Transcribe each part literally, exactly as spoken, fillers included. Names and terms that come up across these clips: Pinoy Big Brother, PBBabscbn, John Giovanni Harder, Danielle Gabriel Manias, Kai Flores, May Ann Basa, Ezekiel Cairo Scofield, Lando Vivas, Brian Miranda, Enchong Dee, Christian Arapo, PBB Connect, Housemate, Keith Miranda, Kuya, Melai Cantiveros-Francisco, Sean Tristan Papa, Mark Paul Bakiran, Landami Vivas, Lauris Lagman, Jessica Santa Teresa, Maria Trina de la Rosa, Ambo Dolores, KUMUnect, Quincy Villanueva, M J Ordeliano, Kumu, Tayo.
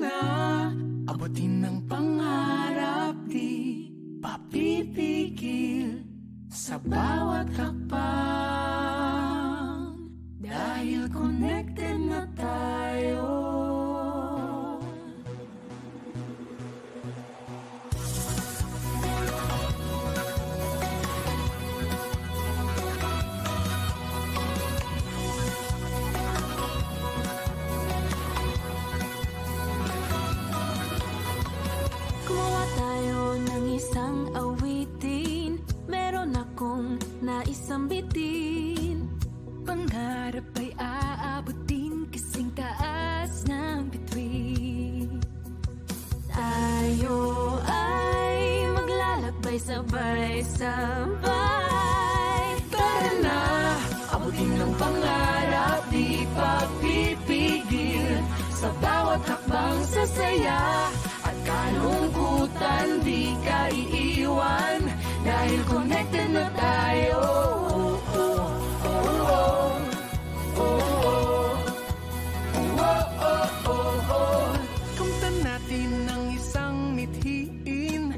na abutin ng pangarap, di papipigil sa bawat hakbang, dahil connected na tayo. Isang awitin, meron akong naisambitin. Pangarap ay aabutin, kasing taas ng bituin. Tayo ay maglalakbay sabay-sabay. Tara na, abutin ng pangarap, di pa pipigil. Sa bawat hakbang sa saya at kalungkutan, di ka iiwan, dahil connected na tayo. Kamtan natin ng isang mithiin,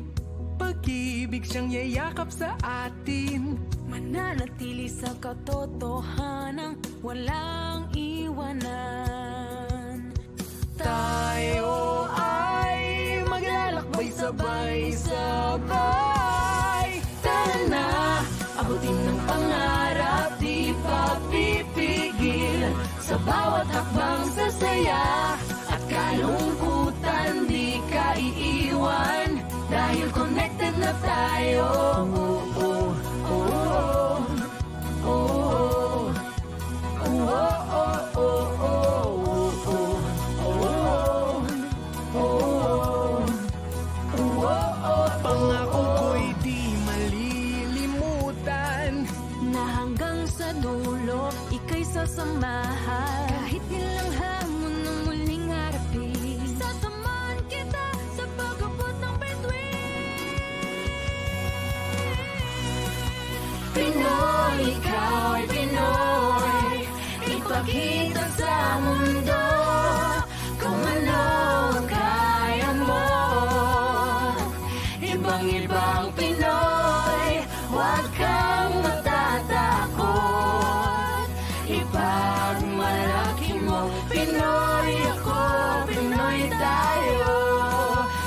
pag-ibig siyang yayakap sa atin. Mananatili sa katotohanan, walang iwanan. Tayo sabay-sabay. Tara na, abutin ng pangarap, di pa pipigil. Sa bawat hakbang sa saya at kalungkutan, di ka iiwan, dahil connected na tayo. Oh, oh, oh, oh. Oh, oh, oh, oh, oh. Pangako ko'y di malilimutan, na hanggang sa dulo ika'y sasamahan. Kahit nilang hamon ng muling harapin, sasamahan kita sa pag-abot ng bituin. Pinoy, ikaw ay Pinoy, ipakita sa mundo kung ano ang kaya mo. Ibang-ibang Pinoy, huwag kang matatakot, ipagmalaki mo. Pinoy ako, Pinoy tayo,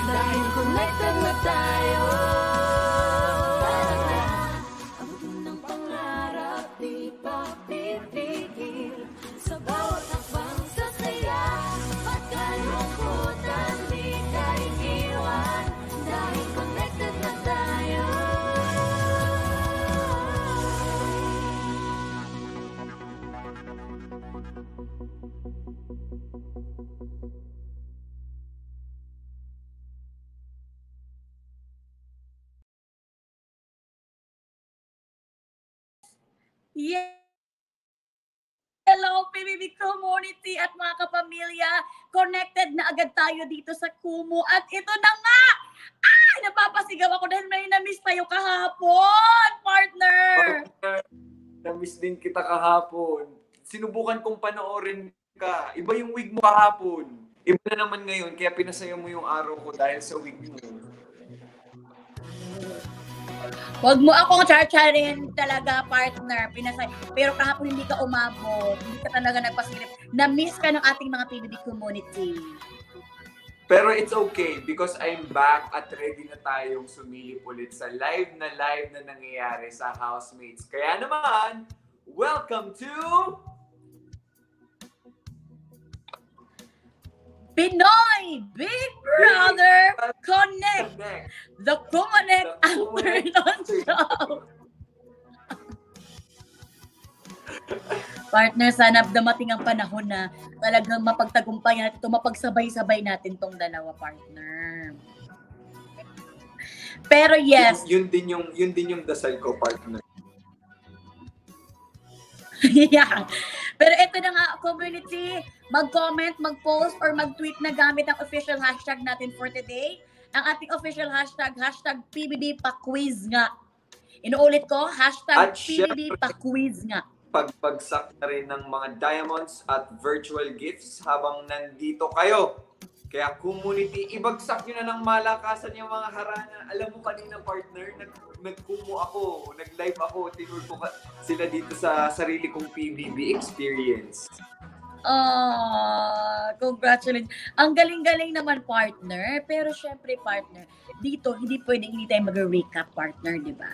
dahil connected na tayo. Para na, abutin ng pangarap, di pa pipigil. Sa bawat hakbang sa saya at kalungkutan, di ka iiwan, dahil connected na tayo. Yeah. Hello, P B B community at mga kapamilya. Connected na agad tayo dito sa Kumu. At ito na nga! Ah! Napapasigaw ako dahil may na-miss tayo kahapon, partner! Partner, na-miss din kita kahapon. Sinubukan kong panoorin ka. Iba yung wig mo kahapon. Iba na naman ngayon, kaya pinasaya mo yung araw ko dahil sa wig mo. Huwag mo akong chacharin talaga, partner. Pinasay. Pero kahapon hindi ka umabot. Hindi ka talaga nagpasilip. Na-miss ka ng ating mga P B B community. Pero it's okay because I'm back at ready na tayong sumilip ulit sa live na live na nangyayari sa Housemates. Kaya naman, welcome to Pinoy Big Brother Connect, Connect. The KUMUnect Afternoon Show. Partner, sana dumating ang panahon na talagang mapagtagumpayan natin ito, mapagsabay-sabay natin tong dalawa, partner. Pero yes, yun, yun din yung yun din yung dasal ko, partner. Yeah. Pero ito na nga, community, mag-comment, mag-post, or mag-tweet na gamit ang official hashtag natin for today. Ang ating official hashtag, hashtag P B B pa-quiz nga. Inuulit ko, hashtag at P B B pa-quiz nga. Pagpagsak na rin ng mga diamonds at virtual gifts habang nandito kayo Kaya community, ibagsak nyo na ng malakasan yung mga harana. Alam mo kanina partner, nag-kumu ako, nag-live ako, tinur ko sila dito sa sarili kong P B B experience. Ah, congratulations. Ang galing-galing naman partner, pero syempre partner, dito hindi pwedeng hindi tayo mag-recap partner, di ba?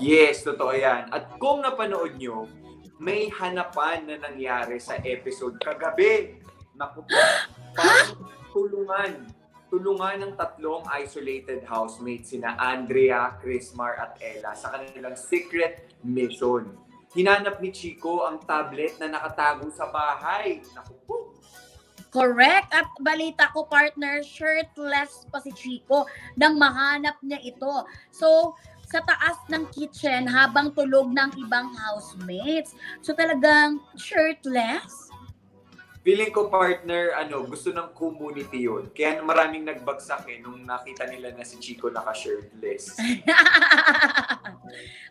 Yes, totoo yan. At kung napanood nyo, may hanapan na nangyari sa episode kagabi. Naku po, parang tulungan. Tulungan ng tatlong isolated housemates sina Andrea, Chrismar at Ella sa kanilang secret mission. Hinanap ni Chico ang tablet na nakatago sa bahay. Naku po. Correct. At balita ko, partner, shirtless pa si Chico nang mahanap niya ito. So, sa taas ng kitchen habang tulog ng ibang housemates. So, talagang shirtless? Feeling ko, partner, ano, gusto ng community yun. Kaya maraming nagbagsak eh nung nakita nila na si Chico naka-shirtless.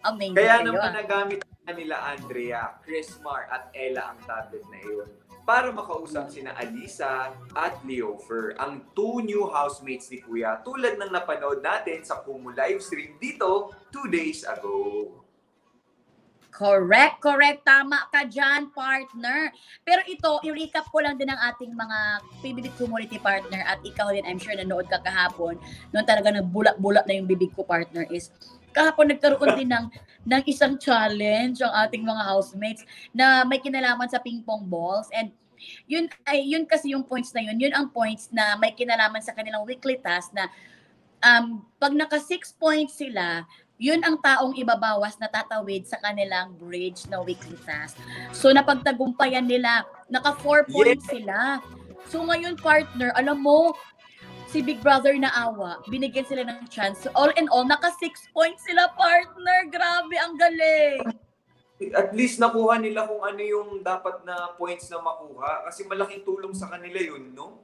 Amazing. Kaya naman nagamit nila Andrea, Chrismar at Ella ang tablet na iyon para makausap sina Alisa at Leofer, ang two new housemates ni Kuya tulad ng napanood natin sa Kumu livestream dito two days ago. Correct, correct. Tama ka dyan, partner. Pero ito, i-recap ko lang din ang ating mga P B B community partner at ikaw din, I'm sure, nanood ka kahapon. Noon talaga nagbulak-bulak na yung bibig ko, partner, is kahapon nagkaroon din ng, ng isang challenge ang ating mga housemates na may kinalaman sa ping-pong balls. And yun, ay, yun kasi yung points na yun. Yun ang points na may kinalaman sa kanilang weekly task na um, pag naka six points sila, yun ang taong ibabawas na tatawid sa kanilang bridge na weekly task. So, napagtagumpayan nila. Naka four points yes. sila. So, ngayon, partner, alam mo, si Big Brother na awa, binigyan sila ng chance. All in all, naka six points sila, partner. Grabe, ang galing. At least nakuha nila kung ano yung dapat na points na makuha. Kasi malaking tulong sa kanila yun, no?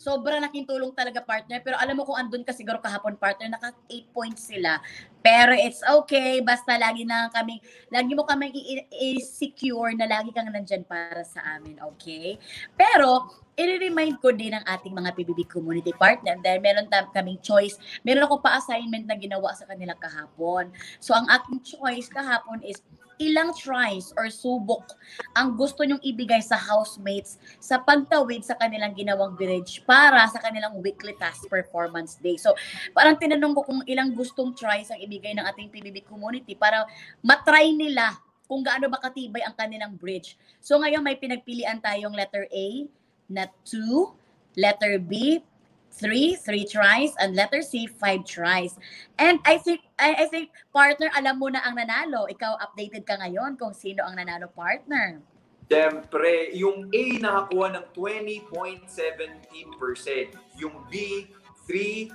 Sobrang laking tulong talaga, partner. Pero alam mo kung andun ka siguro kahapon, partner, naka eight points sila. Pero it's okay. Basta lagi na kami, lagi mo kami i-secure na lagi kang nandyan para sa amin. Okay? Pero, i-remind ko din ang ating mga P B B community partner dahil meron kaming choice. Meron ako pa assignment na ginawa sa kanila kahapon. So, ang aking choice kahapon is ilang tries or subok ang gusto nyong ibigay sa housemates sa pagtawid sa kanilang ginawang bridge para sa kanilang weekly task performance day. So, parang tinanong ko kung ilang gustong tries ang ibigay ng ating P B B community para matry nila kung gaano ba katibay ang kanilang bridge. So, ngayon may pinagpilian tayong letter A na two, letter B, Three, three tries, and letter C, five tries. And I think, I, I think, partner, alam mo na ang nanalo. Ikaw, updated ka ngayon kung sino ang nanalo, partner. Siyempre, yung A nakakuha ng twenty point one seven percent. Yung B, three,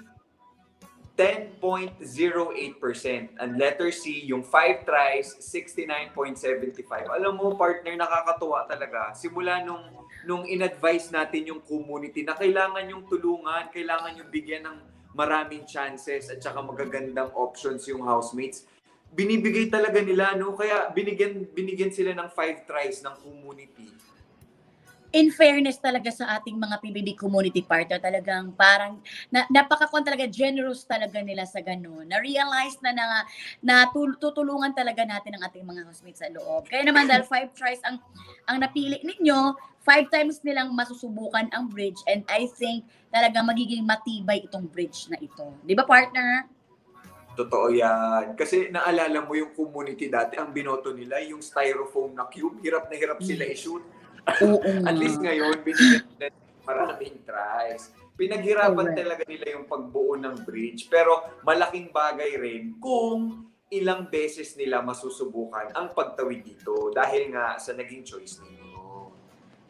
ten point zero eight percent. And letter C, yung five tries, sixty-nine point seven five. Alam mo, partner, nakakatuwa talaga. Simula nung nung in-advise natin yung community na kailangan yung tulungan, kailangan yung bigyan ng maraming chances at saka magagandang options yung housemates. Binibigay talaga nila, no? Kaya binigyan, binigyan sila ng five tries ng community. In fairness talaga sa ating mga P B B community partner, talagang parang na, napakakon talaga, generous talaga nila sa ganun. Na-realize na na, na tutulungan talaga natin ang ating mga housemates sa loob. Kaya naman dahil five tries ang, ang napili ninyo, five times nilang masusubukan ang bridge, and I think talaga magiging matibay itong bridge na ito. Di ba, partner? Totoo yan. Kasi naalala mo yung community dati, ang binoto nila, yung styrofoam na cube, hirap na hirap sila i-shoot. At least ngayon, binigyan nila maraming tries. Pinaghirapan okay. talaga nila yung pagbuo ng bridge. Pero malaking bagay rin kung ilang beses nila masusubukan ang pagtawid dito dahil nga sa naging choice nila.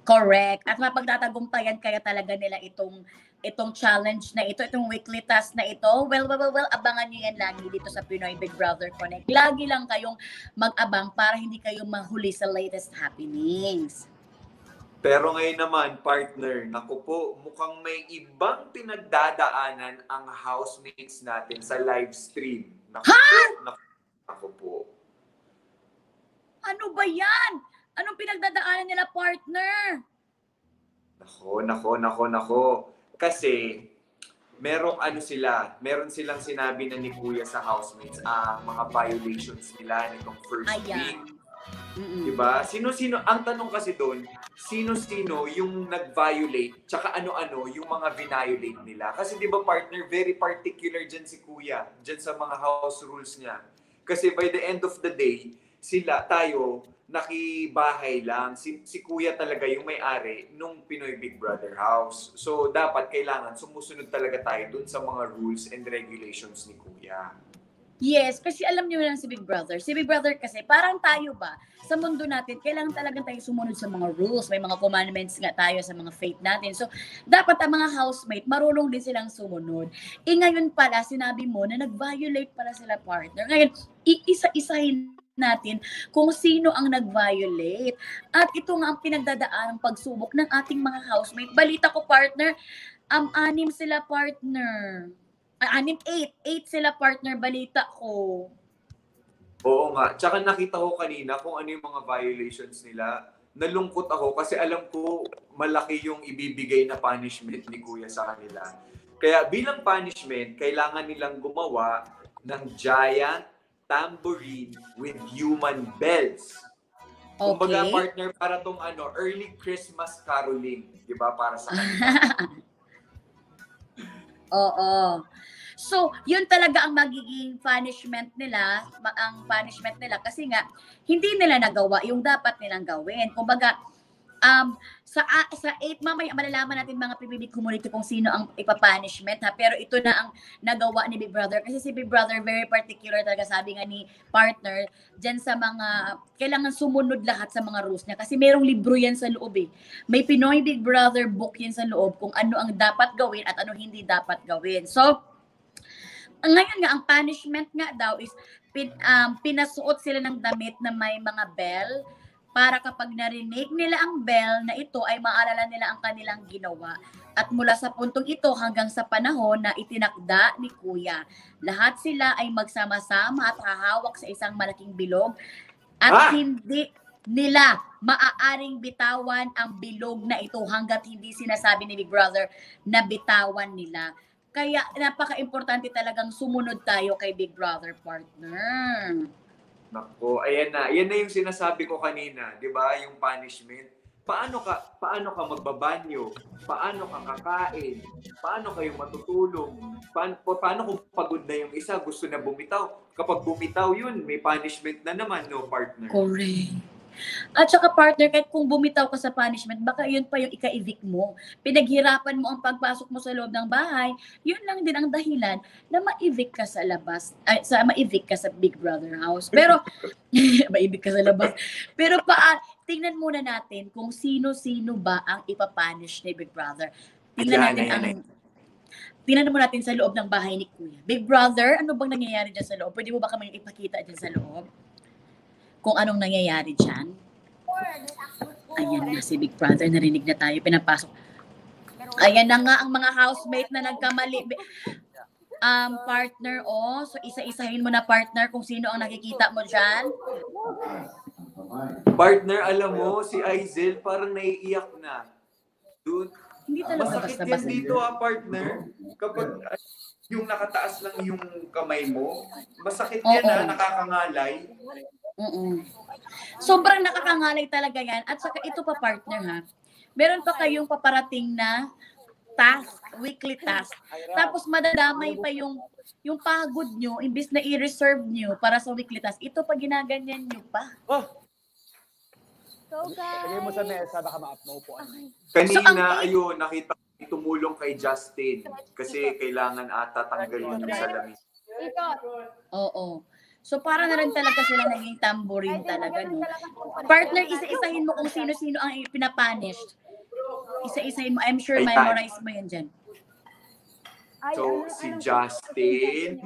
Correct. At mapagtatagumpayan kaya talaga nila itong itong challenge na ito, itong weekly task na ito. Well, well, well, well, abangan nyo yan lagi dito sa Pinoy Big Brother Connect. Lagi lang kayong mag-abang para hindi kayo mahuli sa latest happenings. Pero ngayon naman, partner, naku po, mukhang may ibang pinagdadaanan ang housemates natin sa live stream. Naku, naku, naku po. Ano ba yan? Anong pinagdadaanan nila, partner? Nako, nako, nako, nako. Kasi, merong ano sila, meron silang sinabi na ni Kuya sa housemates, ah, mga violations nila nitong first Ayan. week. Mm-mm. Diba? Sino-sino, ang tanong kasi doon, sino-sino yung nag-violate, tsaka ano-ano yung mga vinayolate nila. Kasi diba partner, very particular dyan si Kuya, dyan sa mga house rules niya. Kasi by the end of the day, sila, tayo, nakibahay lang. Si, si Kuya talaga yung may-ari nung Pinoy Big Brother house. So, dapat kailangan sumusunod talaga tayo dun sa mga rules and regulations ni Kuya. Yes, kasi alam niyo lang si Big Brother. Si Big Brother kasi, parang tayo ba, sa mundo natin, kailangan talaga tayo sumunod sa mga rules. May mga commandments nga tayo sa mga faith natin. So, dapat ang mga housemate, marunong din silang sumunod. E ngayon pala, sinabi mo na nag-violate pala sila partner. Ngayon, iisa-isahin natin kung sino ang nag-violate. At ito nga ang pinagdadaan ng pagsubok ng ating mga housemate. Balita ko, partner, um, anim sila, partner. Uh, anim, eight. Eight sila, partner. Balita ko. Oo nga. Tsaka nakita ko kanina kung ano yung mga violations nila. Nalungkot ako kasi alam ko malaki yung ibibigay na punishment ni Kuya sa kanila. Kaya bilang punishment, kailangan nilang gumawa ng giant tambourine with human bells. Okay. Kumbaga partner, para tong ano, early Christmas caroling, 'di ba, para sa kanila. Oo. So, yun talaga ang magiging punishment nila, ang punishment nila kasi nga hindi nila nagawa yung dapat nilang gawin. Kumbaga Um, sa sa eight, mamaya malalaman natin mga P B B community kung sino ang ipapunishment, ha? Pero ito na ang nagawa ni Big Brother. Kasi si Big Brother, very particular talaga, sabi nga ni partner, dyan sa mga, kailangan sumunod lahat sa mga rules niya. Kasi merong libro yan sa loob eh. May Pinoy Big Brother book yan sa loob kung ano ang dapat gawin at ano hindi dapat gawin. So, ngayon nga, ang punishment nga daw is pin, um, pinasuot sila ng damit na may mga bell, para kapag narinig nila ang bell na ito ay maalala nila ang kanilang ginawa. At mula sa puntong ito hanggang sa panahon na itinakda ni Kuya, lahat sila ay magsama-sama at hahawak sa isang malaking bilog at ah! hindi nila maaaring bitawan ang bilog na ito hanggat hindi sinasabi ni Big Brother na bitawan nila. Kaya napaka-importante talagang sumunod tayo kay Big Brother, partner. Nako, ayan na. Ayan na yung sinasabi ko kanina, di ba? Yung punishment. Paano ka, paano ka magbabanyo? Paano ka kakain? Paano kayo matutulog? Paano, paano kung pagod na yung isa, gusto na bumitaw? Kapag bumitaw yun, may punishment na naman, no, partner? Correct. At saka, partner, kahit kung bumitaw ka sa punishment, baka yun pa yung ika-evict mo. Pinaghirapan mo ang pagpasok mo sa loob ng bahay, yun lang din ang dahilan na ma-evict ka sa labas, ay, sa ma-evict ka sa Big Brother house. Pero, ma-evict ka sa labas. Pero pa, tingnan muna natin kung sino-sino ba ang ipapunish ni Big Brother. Tingnan yeah, natin yeah, ang... Yeah. Tingnan mo natin sa loob ng bahay ni Kuya. Big Brother, ano bang nangyayari dyan sa loob? Pwede mo ba kami ipakita dyan sa loob? Kung anong nangyayari dyan. Ayan na si Big Brother, narinig na tayo, pinapasok. Ayan na nga ang mga housemate na nagkamali. Um, partner, oh, so isa-isahin mo na, partner, kung sino ang nakikita mo dyan. Partner, alam mo, si Aizel parang naiiyak na. Dude, hindi talaga masakit yan dito, ha, partner. Kapag yung nakataas lang yung kamay mo, masakit yan, ha, nakakangalay. Mm-mm. Sobrang nakakangalay talaga yan. At saka ito pa, partner, ha, meron pa kayong paparating na task, weekly task, tapos madadamay pa yung yung pagod nyo, imbis na i-reserve nyo para sa weekly task, ito pa ginaganyan nyo pa. Oh. So guys, mo sa mesa, baka ma-upload. Kanina, ayun, nakita tumulong kay Justin kasi kailangan ata tanggalin yung salamin. Oo. So, para na rin talaga sila naging tamborin talaga. No? Partner, isa-isahin mo kung sino-sino ang pinapunished. Isa-isahin mo. I'm sure memorize mo yan dyan. So, si Justin,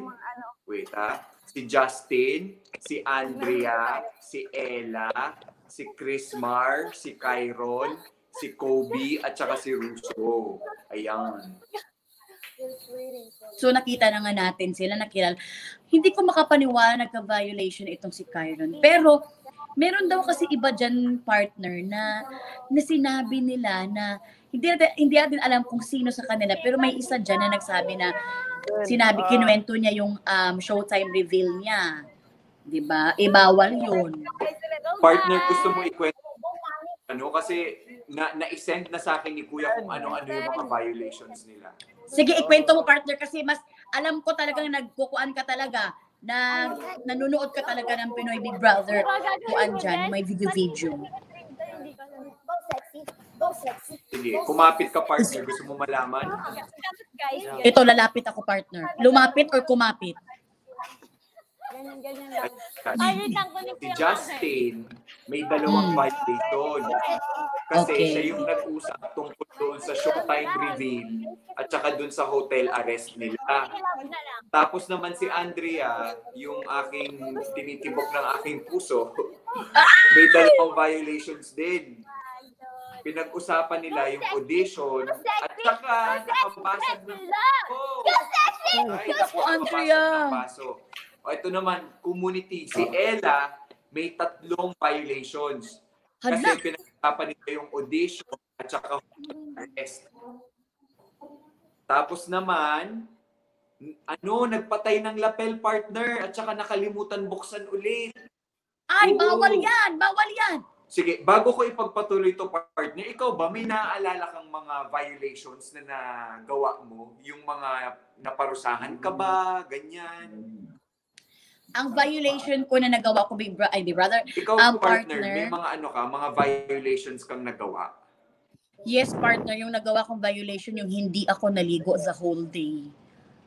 wait ha, si Justin, si Andrea, si Ella, si Chrismar, si Kyron, si Kobe, at saka si Russo. Ayan. So nakita na nga natin sila, nakilala. Hindi ko makapaniwala nagka-violation itong si Kyron. Pero meron daw kasi iba dyan partner na, na sinabi nila na hindi natin, hindi natin alam kung sino sa kanila, pero may isa dyan na nagsabi na sinabi, kinuwento niya yung um, Showtime reveal niya. Diba? E bawal yun. Partner, gusto mo ikwento? Ano? Kasi na, na-send na sa akin ni Kuya kung ano-ano yung mga violations nila. Sige, ikwento mo partner kasi mas alam ko talagang nagkukuan ka talaga na nanunood ka talaga ng Pinoy Big Brother. Kuan dyan, may video-video. Sige, kumapit ka partner. Gusto mo malaman? Ito, lalapit ako partner. Lumapit or kumapit? Ganyan, ganyan lang. Ay, si Justin, may dalawang hmm. vibe dito. Kasi okay. siya yung nag-usap tungkol doon sa Showtime reveal at saka doon sa hotel arrest nila. Tapos naman si Andrea, yung aking tinitibok ng aking puso, may dalawang violations din. Pinag-usapan nila yung audition at saka nakapasok na oh, ay, naku, Andrea. Nakapasok. O ito naman, community. Si Ella, may tatlong violations. Kasi pinag-usapan nila yung audition at saka arrest. Tapos naman, ano, nagpatay ng lapel partner at saka nakalimutan buksan ulit. Ay, oo. Bawal yan! Bawal yan! Sige, bago ko ipagpatuloy to partner, ikaw ba may naaalala kang mga violations na nagawa mo? Yung mga naparusahan ka ba? Ganyan? Ang violation ko na nagawa ko, big bro, ay, big brother, ikaw, um, partner, partner, may mga ano ka, mga violations kang nagawa? Yes, partner, yung nagawa kong violation, yung hindi ako naligo the whole day.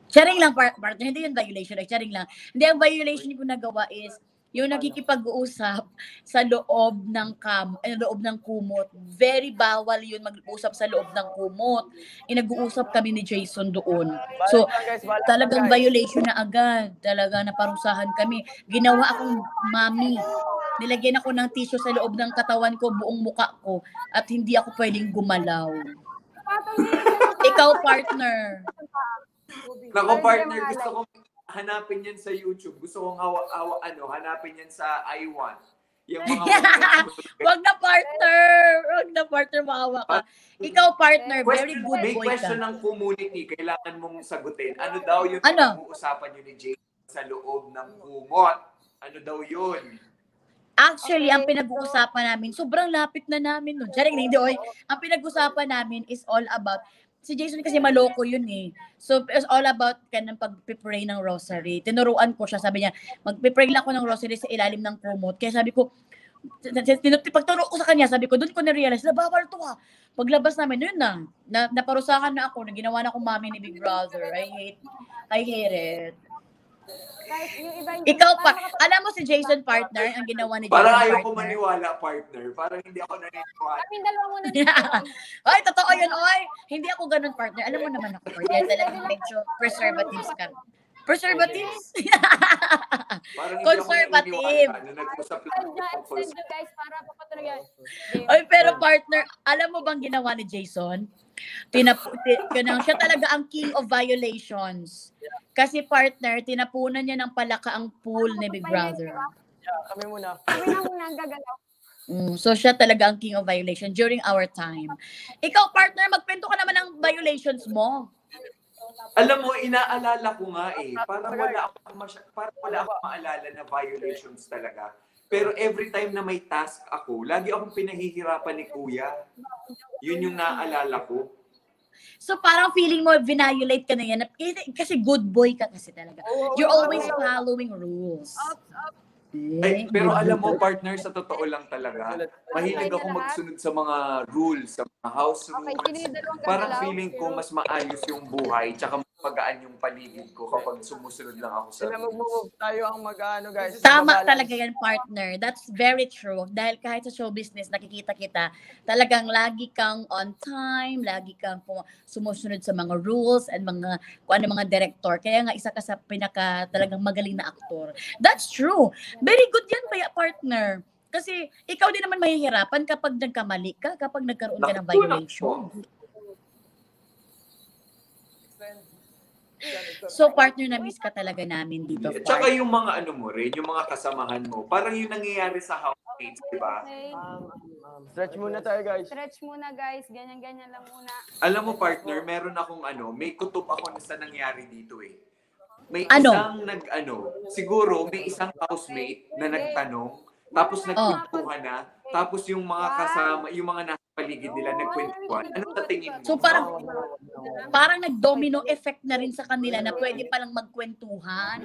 Charing lang, partner, hindi yung violation, ay charing lang. Hindi, ang violation ko nagawa is, yung nakikipag-uusap sa loob ng kam, eh, loob ng kumot. Very bawal yun mag-uusap sa loob ng kumot. Eh, nag-uusap kami ni Jason doon. So, talagang violation na agad. Talaga naparusahan kami. Ginawa akong mami. Nilagyan ako ng tissue sa loob ng katawan ko, buong muka ko. At hindi ako pwedeng gumalaw. Ikaw, partner. Nako, partner, gusto ko hanapin yan sa YouTube. Gusto kong awa, awa, ano, hanapin yan sa I Want. Yung mga wag na partner! Wag na partner, maawa ka. Ikaw partner, question, very good boy. May question ka ng community, kailangan mong sagutin. Ano daw yung pag-uusapan ano? Yun ni Jason sa loob ng kumot? Ano daw yun? Actually, okay, ang pinag-uusapan namin, sobrang lapit na namin nun. Charing na hindi, oy. Ang pinag-uusapan namin is all about si Jason kasi maloko yun eh. So, it's all about ka ng pag-pray ng rosary. Tinuruan ko siya, sabi niya, mag-pray lang ako ng rosary sa ilalim ng kumot. Kaya sabi ko, pagturo ko sa kanya, sabi ko, doon ko na-realize na bawal to ha. Paglabas namin, yun na, na naparusakan na ako, na ginawa na akong mami ni Big Brother. I hate, I hate it. Ikaw pa, alam mo si Jason partner, ang ginawa ni Jason partner. Parang ayaw ko maniwala partner, parang hindi ako naniniwala. Kaming dalawa muna nito. Ay, totoo yun, oy. Hindi ako ganun partner, alam mo naman ako. Yes, alam mo, medyo preservatives ka. Preservatives? Conservative. Ay, pero partner, alam mo bang ginawa ni Jason? Tinaputin ko na, siya talaga ang king of violations. Kasi partner, tinapunan niya ng palaka ang pool ni Big Brother. Kami muna. Kami na muna ang gagalaw. So siya talaga ang king of violation during our time. Ikaw partner, magpento ka naman ng violations mo. Alam mo, inaalala ko nga eh. Parang wala akong, parang wala akong maalala na violations talaga. Pero every time na may task ako, lagi akong pinahihirapan ni Kuya. Yun yung naaalala ko. So parang feeling mo, vinayolate ka na yan. Kasi good boy ka kasi talaga. Oh, you're always oh, following rules. Up, up. Ay, pero alam mo, partner, sa totoo lang talaga, mahilig ako magsunod sa mga rules, sa mga house rules. Parang feeling ko, mas maayos yung buhay, tsaka mapagaan yung paligid ko kapag sumusunod lang ako sa rules. Tayo ang mag-ano, guys. Tama talaga yan, partner. That's very true. Dahil kahit sa show business, nakikita kita, talagang lagi kang on time, lagi kang sumusunod sa mga rules and mga, kung ano mga director. Kaya nga, isa ka sa pinaka talagang magaling na aktor. That's true. Very good yan, kaya partner. Kasi ikaw din naman mahihirapan kapag nagkamali ka, kapag nagkaroon ka ng violation. So partner na miss ka talaga namin dito. Yeah, tsaka yung mga ano mo rin, yung mga kasamahan mo, parang yung nangyayari sa housemates, okay, di ba? Okay. Um, um, stretch muna tayo guys. Stretch muna guys, ganyan-ganyan lang muna. Alam mo partner, meron akong ano, may kutob ako sa nangyari dito eh. May ano? Isang nag-ano, siguro may isang housemate na nagtanong, tapos nagkwentuhan oh. na, tapos yung mga kasama, yung mga nasa paligid nila nagkwentuhan. Ano sa tingin mo? So parang, parang nag-domino effect na rin sa kanila na pwede palang magkwentuhan.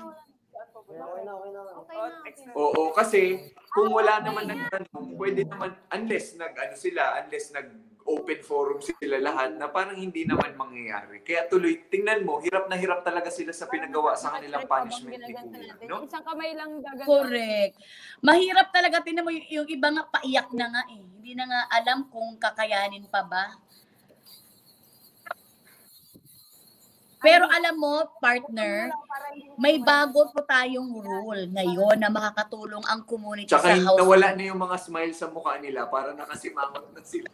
Oo, kasi kung wala naman nagtanong, pwede naman, unless nag-ano sila, unless nag- open forum sila lahat na parang hindi naman mangyayari. Kaya tuloy, tingnan mo, hirap na hirap talaga sila sa pinagawa sa kanilang punishment ni Kuya. No? Isang kamay lang gaganda. Correct. Mahirap talaga. Tingnan mo, yung, yung iba nga paiyak na nga eh. Hindi na nga alam kung kakayanin pa ba. Pero alam mo, partner, may bago po tayong rule ngayon na makakatulong ang community sa house. Tsaka nawala na yung mga smile sa mukha nila para nakasimangot na sila.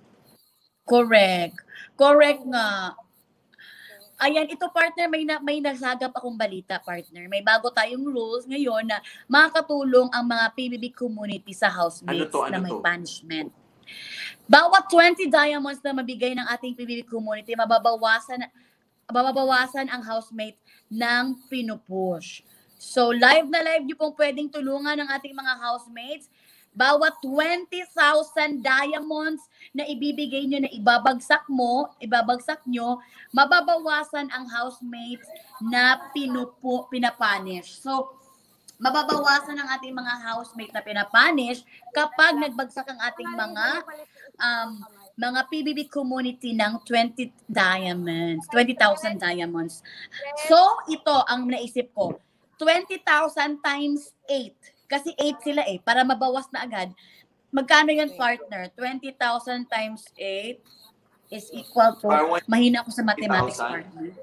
Correct. Correct nga. Ayan, ito partner, may, na, may nasagap akong balita partner. May bago tayong rules ngayon na makakatulong ang mga P B B community sa housemates ano to, ano na may to? punishment. Bawat twenty diamonds na mabigay ng ating P B B community, mababawasan, mababawasan ang housemate ng pinupush. So live na live niyo pong pwedeng tulungan ng ating mga housemates. Bawat twenty thousand diamonds na ibibigay nyo, na ibabagsak mo, ibabagsak nyo, mababawasan ang housemates na pinupo, pinapunish. So, mababawasan ang ating mga housemates na pinapunish kapag nagbagsak ang ating mga um, mga P B B community ng twenty diamonds, twenty thousand diamonds. So, ito ang naisip ko. twenty thousand times eight. Kasi eight sila eh, para mabawas na agad. Magkano yun, partner? twenty thousand times eight is equal to, mahina ako sa mathematics, partner.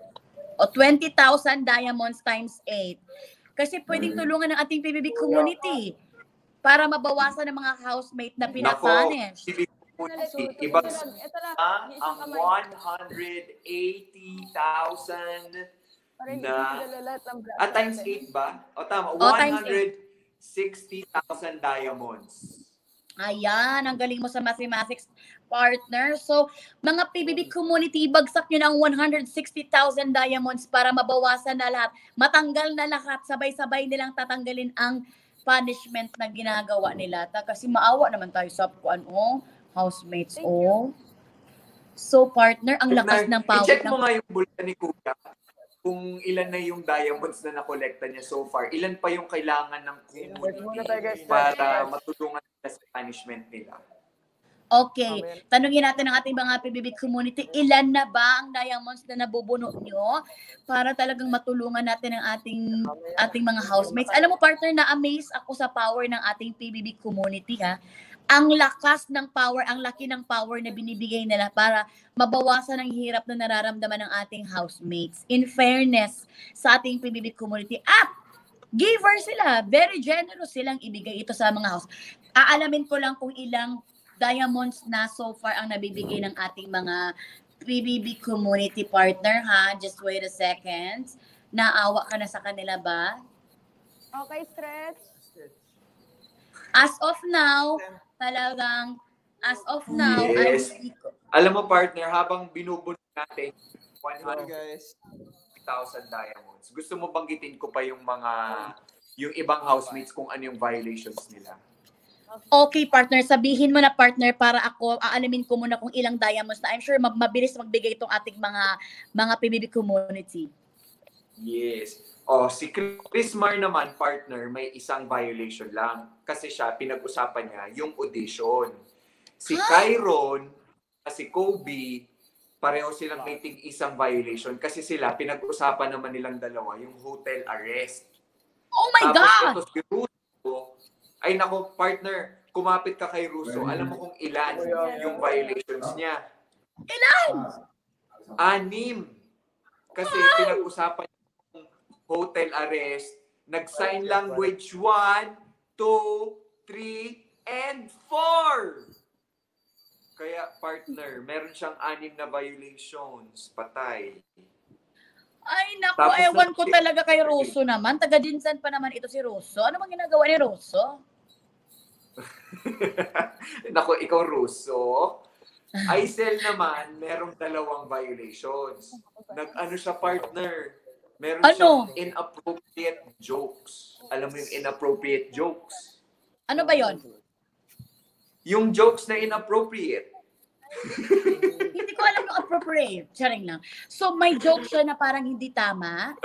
O twenty thousand diamonds times eight. Kasi pwedeng tulungan ng ating P B B community para mabawasan ng mga housemate na pinapunish. Ibagsak ang one hundred eighty thousand na, at times eight ba? O tama, one hundred sixty thousand diamonds. Ayan, ang galing mo sa mathematics, partner. So, mga P B B community, bagsak nyo ng one hundred sixty thousand diamonds para mabawasan na lahat. Matanggal na lahat. Sabay-sabay nilang tatanggalin ang punishment na ginagawa nila. Kasi maawa naman tayo sa kuan o, housemates o. So, partner, ang lakas ng power. I-check mo nga yung bulsa ni Kuya. Kung ilan na yung diamonds na nakolekta niya so far, ilan pa yung kailangan ng community para matulungan nila sa punishment nila. Okay. Tanungin natin ang ating mga P B B community, ilan na ba ang diamonds na nabubuno nyo para talagang matulungan natin ang ating ating mga housemates. Alam mo partner, na-amaze ako sa power ng ating P B B community ha. Ang lakas ng power, ang laki ng power na binibigay nila para mabawasan ang hirap na nararamdaman ng ating housemates. In fairness sa ating P B B community at giver sila, very generous silang ibigay ito sa mga house. Aalamin ko lang kung ilang diamonds na so far ang nabibigay ng ating mga P B B community partner ha. Just wait a second. Naawa ka na sa kanila ba? Okay, stretch. As of now, talagang, as of now, yes. I alam mo partner, habang binubunod natin, one hundred thousand diamonds. Gusto mo banggitin ko pa yung mga, yung ibang housemates kung ano yung violations nila? Okay partner, sabihin mo na partner para ako, aalamin ko muna kung ilang diamonds na. I'm sure mabilis magbigay itong ating mga, mga P B B community. Yes. Oh, si Chris Mar naman, partner, may isang violation lang. Kasi siya, pinag-usapan niya yung audition. Si Kyron, si Kobe, pareho silang may tig-isang violation. Kasi sila, pinag-usapan naman nilang dalawa, yung hotel arrest. Oh my Tapos, God! Tapos si Russo, ay nako, partner, kumapit ka kay Russo. Alam mo kung ilan yung violations niya? Ilan? Anim. Kasi pinag-usapan niya hotel arrest, nag-sign language one, two, three, and four. Kaya partner, meron siyang anim na violations, patay. Ay, naku, tapos ewan na, ko talaga kay Rosso naman. Taga-Dinsan pa naman ito si Rosso. Ano bang ginagawa ni Rosso? Naku, ikaw Rosso. Aisel naman, merong dalawang violations. Nag-ano siya, partner. Meron ano? Siyang inappropriate jokes. Alam mo yung inappropriate jokes? Ano ba yon? Yung jokes na inappropriate. Hindi ko alam yung appropriate. Charing lang. So may joke siya na parang hindi tama?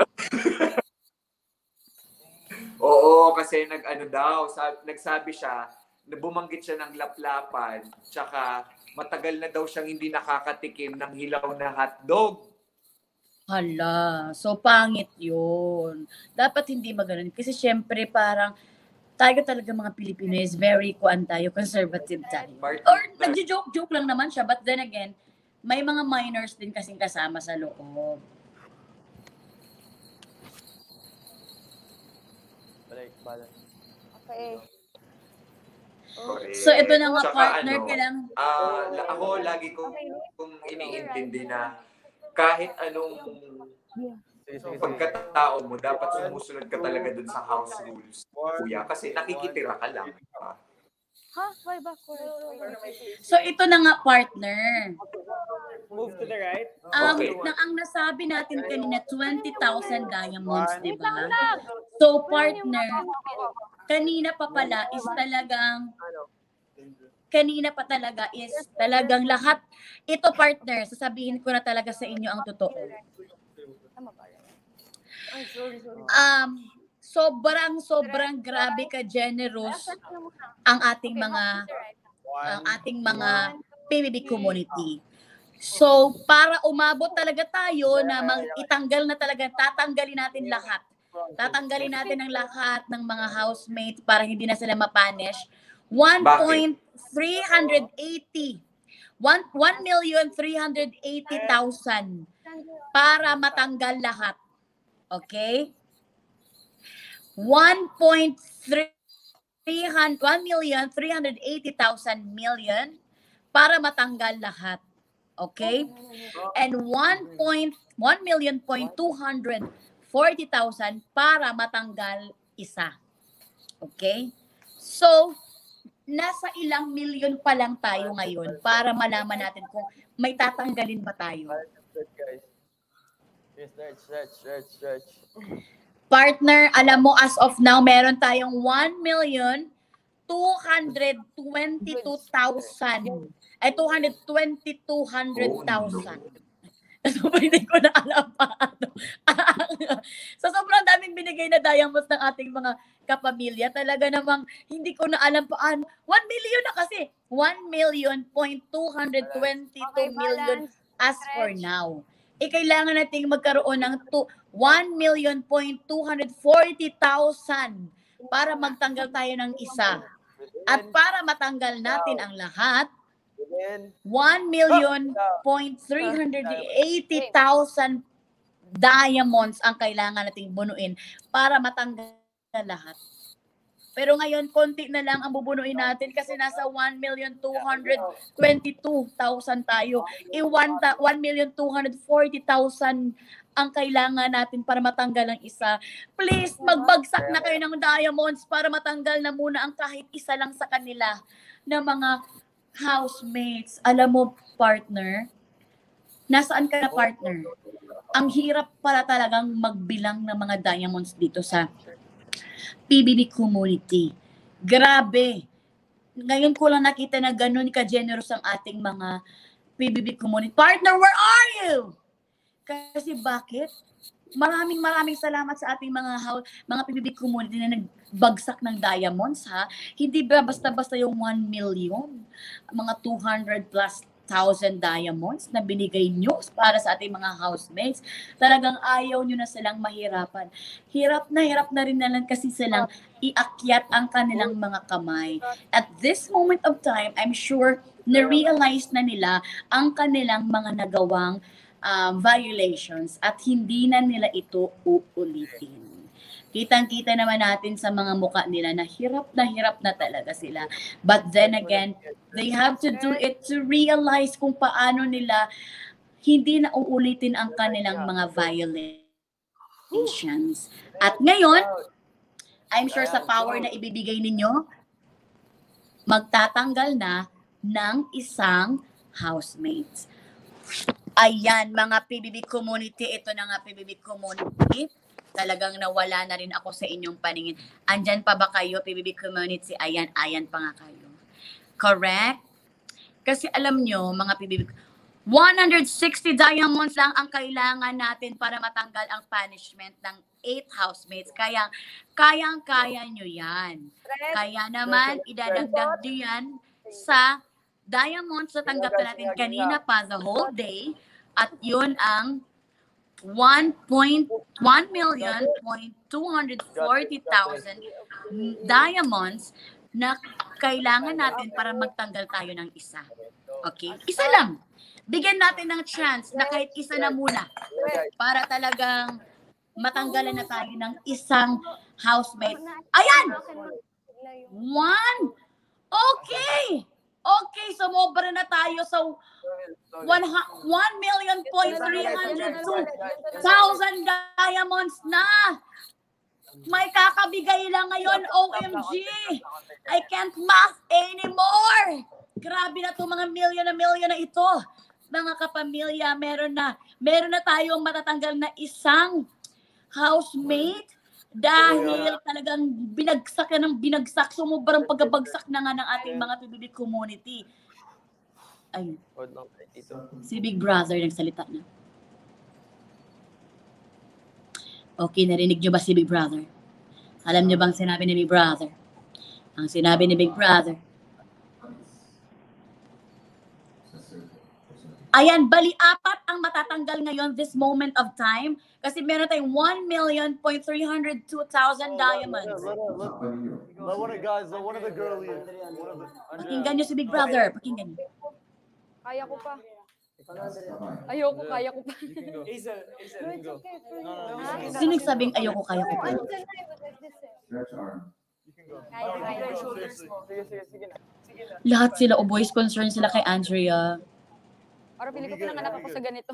Oo, kasi nag-ano daw, sab nagsabi siya, bumanggit siya ng laplapan, tsaka matagal na daw siyang hindi nakakatikim ng hilaw na hotdog. Hala, so pangit yun. Dapat hindi maganon. Kasi syempre parang tayo talaga mga Pilipino is very kuan tayo, conservative tayo. Or nagjo-joke-joke lang naman siya, but then again, may mga minors din kasing kasama sa loob. Balik, balik. Okay. So ito na nga partner, ano, kailang... Uh, ako lagi kong, kong iniintindi na kahit anong... So, pagkatao mo, dapat sumusunod ka talaga dun sa house rules, kuya. Kasi nakikitira ka lang. Huh? Why backwards? So, ito na nga, partner. Move to the right. Um, okay. Na, ang nasabi natin kanina, twenty thousand diamonds, di ba? So, partner, kanina pa pala is talagang... kanina pa talaga is talagang lahat. Ito, partner, sasabihin ko na talaga sa inyo ang totoo. Um, sobrang sobrang grabe ka generous ang ating mga ang ating mga P B B community. So para umabot talaga tayo na itanggal na talaga, tatanggalin natin lahat. Tatanggalin natin ang lahat ng mga housemates para hindi na sila mapanish. one million three hundred eighty thousand para matanggal lahat. Okay? one million three hundred eighty thousand million para matanggal lahat. Okay? And one million two hundred forty thousand para matanggal isa. Okay? So, nasa ilang milyon pa lang tayo ngayon para malaman natin kung may tatanggalin ba tayo. Stretch, stretch, stretch, stretch. Partner, alam mo, as of now, meron tayong one million two hundred twenty-two thousand. Ay, two hundred twenty-two thousand. So, hindi ko na alam pa. So, sobrang daming binigay na diamonds ng ating mga kapamilya. Talaga namang hindi ko na alam paano. one million na kasi. one million two hundred twenty-two million as for now. Eh, kailangan nating magkaroon ng one million two hundred forty thousand para magtanggal tayo ng isa. At para matanggal natin ang lahat, one million three hundred eighty thousand diamonds ang kailangan nating bunuin para matanggal lahat. Pero ngayon, konti na lang ang bubunuin natin kasi nasa one million two hundred twenty-two thousand tayo. E one million two hundred forty thousand ang kailangan natin para matanggal ang isa. Please, magbagsak na kayo ng diamonds para matanggal na muna ang kahit isa lang sa kanila na mga housemates. Alam mo, partner, nasaan ka na, partner? Ang hirap para talagang magbilang ng mga diamonds dito sa P B B community. Grabe. Ngayon ko lang nakita na ganun ka-generous ang ating mga P B B community. Partner, where are you? Kasi bakit? Maraming maraming salamat sa ating mga mga P B B community na nagbagsak ng diamonds, ha? Hindi ba basta-basta yung one million, mga two hundred plus thousand diamonds na binigay nyo para sa ating mga housemates. Talagang ayaw nyo na silang mahirapan. Hirap na hirap na rin nalang kasi silang iakyat ang kanilang mga kamay. At this moment of time, I'm sure na-realize na nila ang kanilang mga nagawang um, violations at hindi na nila ito uulitin. Kitang-kita naman natin sa mga mukha nila na hirap na hirap na talaga sila. But then again, they have to do it to realize kung paano nila hindi na uulitin ang kanilang mga violations. expectations. At ngayon, I'm sure sa power na ibibigay ninyo, magtatanggal na ng isang housemates. Ayan, mga P B B community, ito na nga P B B community. Talagang nawala na rin ako sa inyong paningin. Andyan pa ba kayo, P B B community? Ayan, ayan pa nga kayo. Correct? Kasi alam nyo, mga P B B, one hundred sixty diamonds lang ang kailangan natin para matanggal ang punishment ng eight housemates. Kaya, kayang-kaya nyo yan. Kaya naman, idadagdag nyo yan sa diamonds na tanggap natin kanina pa the whole day. At yun ang one million two hundred forty thousand diamonds na kailangan natin para magtanggal tayo ng isa. Okay? Isa lang. Bigyan natin ng chance na kahit isa na muna para talagang matanggalan na tayo ng isang housemate. Ayan! One! Okay! Okay, sumobra na tayo sa so one million three hundred two thousand diamonds na. May kakabigay lang ngayon, O M G. I can't math anymore. Grabe na to mga million na million na ito. Mga kapamilya, meron na. Meron na tayong matatanggal na isang housemate dahil talagang binagsak na ng binagsak. Sumubrang pagkabagsak na nga ng ating mga P B B community. Ayun. Si Big Brother nagsalita na. Okay, narinig nyo ba si Big Brother? Alam nyo bang sinabi ni Big Brother? Ang sinabi ni Big Brother. Ayan, bali apat ang matatanggal ngayon this moment of time kasi meron tayong one million three hundred two thousand diamonds. One of the guys, one of the girlies. Pakinggan nyo si Big Brother, pakinggan nyo. Kaya ko pa. Ayoko, kaya ko pa. Hazel, Hazel, go. Sino nagsabing ayoko, kaya ko pa? Lahat sila, o boys concerned sila kay Andrea. Para pili ko pinanganak ako sa ganito.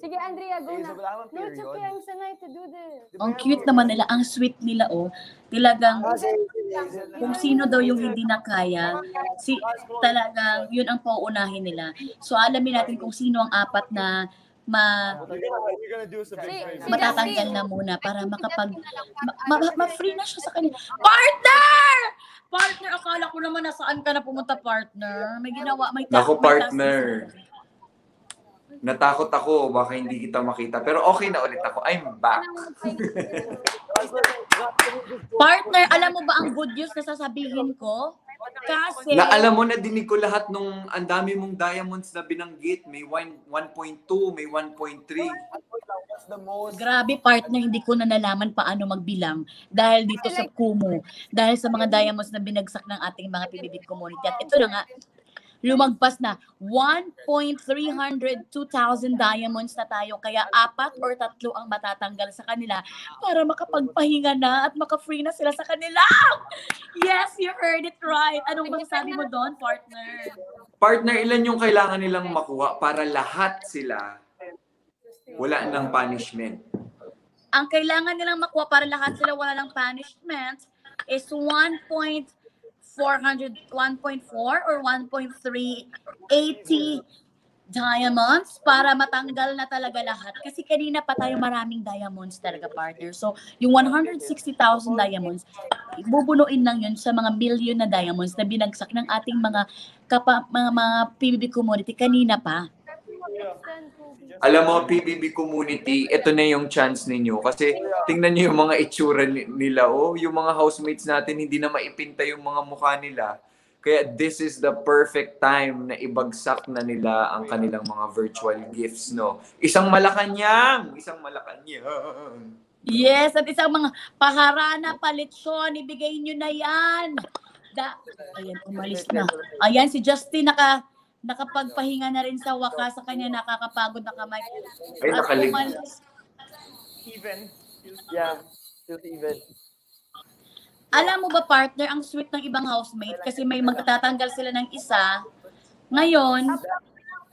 Sige, Andrea, go na. No, it's okay. I'm sanay to do this. Ang cute naman nila. Ang sweet nila, oh. Talagang, kung sino daw yung hindi na kaya, si, talagang yun ang pauunahin nila. So, alamin natin kung sino ang apat na ma matatanggal na muna para makapag ma-free na siya sa kanila. Partner! Partner, akala ko naman nasaan ka na pumunta, partner. May ginawa, may task. Ako, partner. Natakot ako, baka hindi kita makita. Pero okay na ulit ako. I'm back. Partner, alam mo ba ang good news na sasabihin ko? Kasi... Na alam mo, na dinig ko lahat nung ang dami mong diamonds na binanggit. May one point two, may one point three. Grabe, partner, hindi ko na nalaman paano magbilang dahil dito sa Kumu. Dahil sa mga diamonds na binagsak ng ating mga P B B community. At ito na nga, lumagpas na one million three hundred two thousand diamonds na tayo. Kaya apat or tatlo ang matatanggal sa kanila para makapagpahinga na at maka-free na sila sa kanila. Yes, you heard it right. Anong bang sabi mo doon, partner? Partner, ilan yung kailangan nilang makuha para lahat sila wala ng punishment? Ang kailangan nilang makuha para lahat sila wala ng punishment is one point four hundred, one point four or one point three eighty diamonds para matanggal na talaga lahat. Kasi kanina pa tayo maraming diamonds talaga, partner. So, yung one hundred sixty thousand diamonds, bubunuin lang yun sa mga million na diamonds na binagsak ng ating mga kapa, mga, mga P B B community kanina pa. Alam mo, P B B community, ito na yung chance ninyo. Kasi tingnan nyo yung mga itsura nila. Oh. Yung mga housemates natin, hindi na maipinta yung mga mukha nila. Kaya this is the perfect time na ibagsak na nila ang kanilang mga virtual gifts. No? Isang Malacanang! Isang Malacanang! Yes, at isang mga paharana, palitsyon, ibigay nyo na yan. Da Ayan, umalis na. Ayan, si Justin naka... nakapagpahinga na rin sa wakas sa kanya nakakapagod na kamay. Ay, nakaligtas. Even. Yeah, still even. Alam mo ba, partner, ang sweet ng ibang housemate kasi may magtatanggal sila ng isa. Ngayon,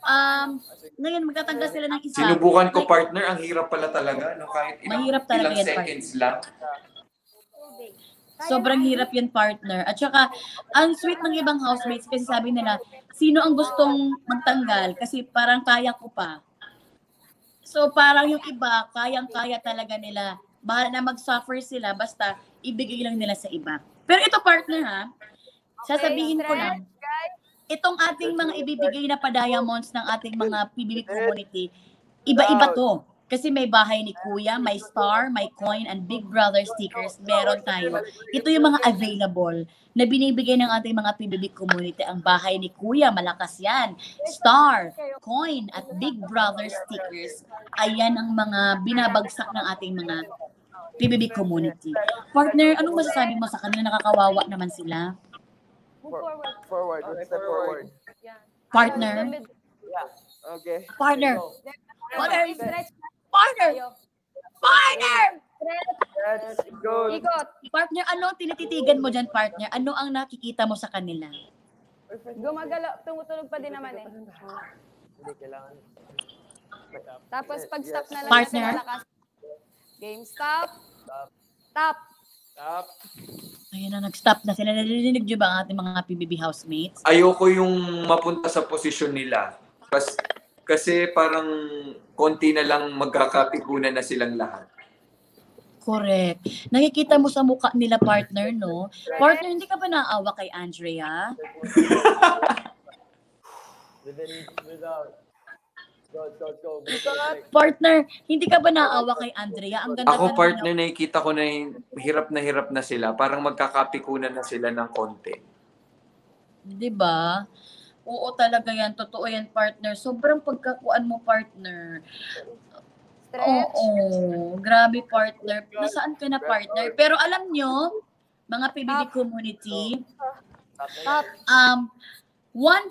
Um, ngayon magtatanggal sila ng isa. Sinubukan ko, partner, ang hirap pala talaga, no? Kahit ilang, mahirap talaga ilang yan, seconds partner. Lang. Sobrang hirap yan, partner. At saka, ang sweet ng ibang housemates kasi sabi nila, sino ang gustong magtanggal? Kasi parang kaya ko pa. So parang yung iba, kayang-kaya talaga nila. Bahala na mag-suffer sila, basta ibigay lang nila sa iba. Pero ito, partner, ha? Sasabihin ko lang, itong ating mga ibibigay na pa-diamonds ng ating mga P B B community, iba-iba to. Kasi may bahay ni Kuya, may star, may coin, and Big Brother stickers. Meron tayo. Ito yung mga available na binibigay ng ating mga P B B community. Ang bahay ni Kuya, malakas yan. Star, coin, at Big Brother stickers. Ayan ang mga binabagsak ng ating mga P B B community. Partner, anong masasabi mo sa kanila? Nakakawawa naman sila. Forward. Forward. Partner. Okay. Partner. Partner. Partner! Partner! Let's go! Partner, ano tinititigan mo dyan, partner? Ano ang nakikita mo sa kanila? Gumagalaw, tumutulog pa din naman eh. Tapos pag-stop na lang partner? Natin malakas. Game stop. Stop. Stop. Ayun na, nag-stop na sila. Nalinig nyo ba ang ating mga P B B housemates? Ayoko yung mapunta sa posisyon nila. Kasi... Kasi parang konti na lang magkakapikunan na silang lahat. Correct. Nakikita mo sa mukha nila, partner, no? Partner, hindi ka ba naawa kay Andrea? Partner, hindi ka ba naawa kay Andrea? Ang ganda. Ako, partner, nakikita ko na hirap na hirap na sila. Parang magkakapikunan na sila ng konti. Diba? Oo talaga yan, totoo yan, partner. Sobrang pagkakuan mo, partner. Stretch. Oo, grabe, partner. Nasaan ka na, partner? Pero alam nyo, mga P B B community, um, one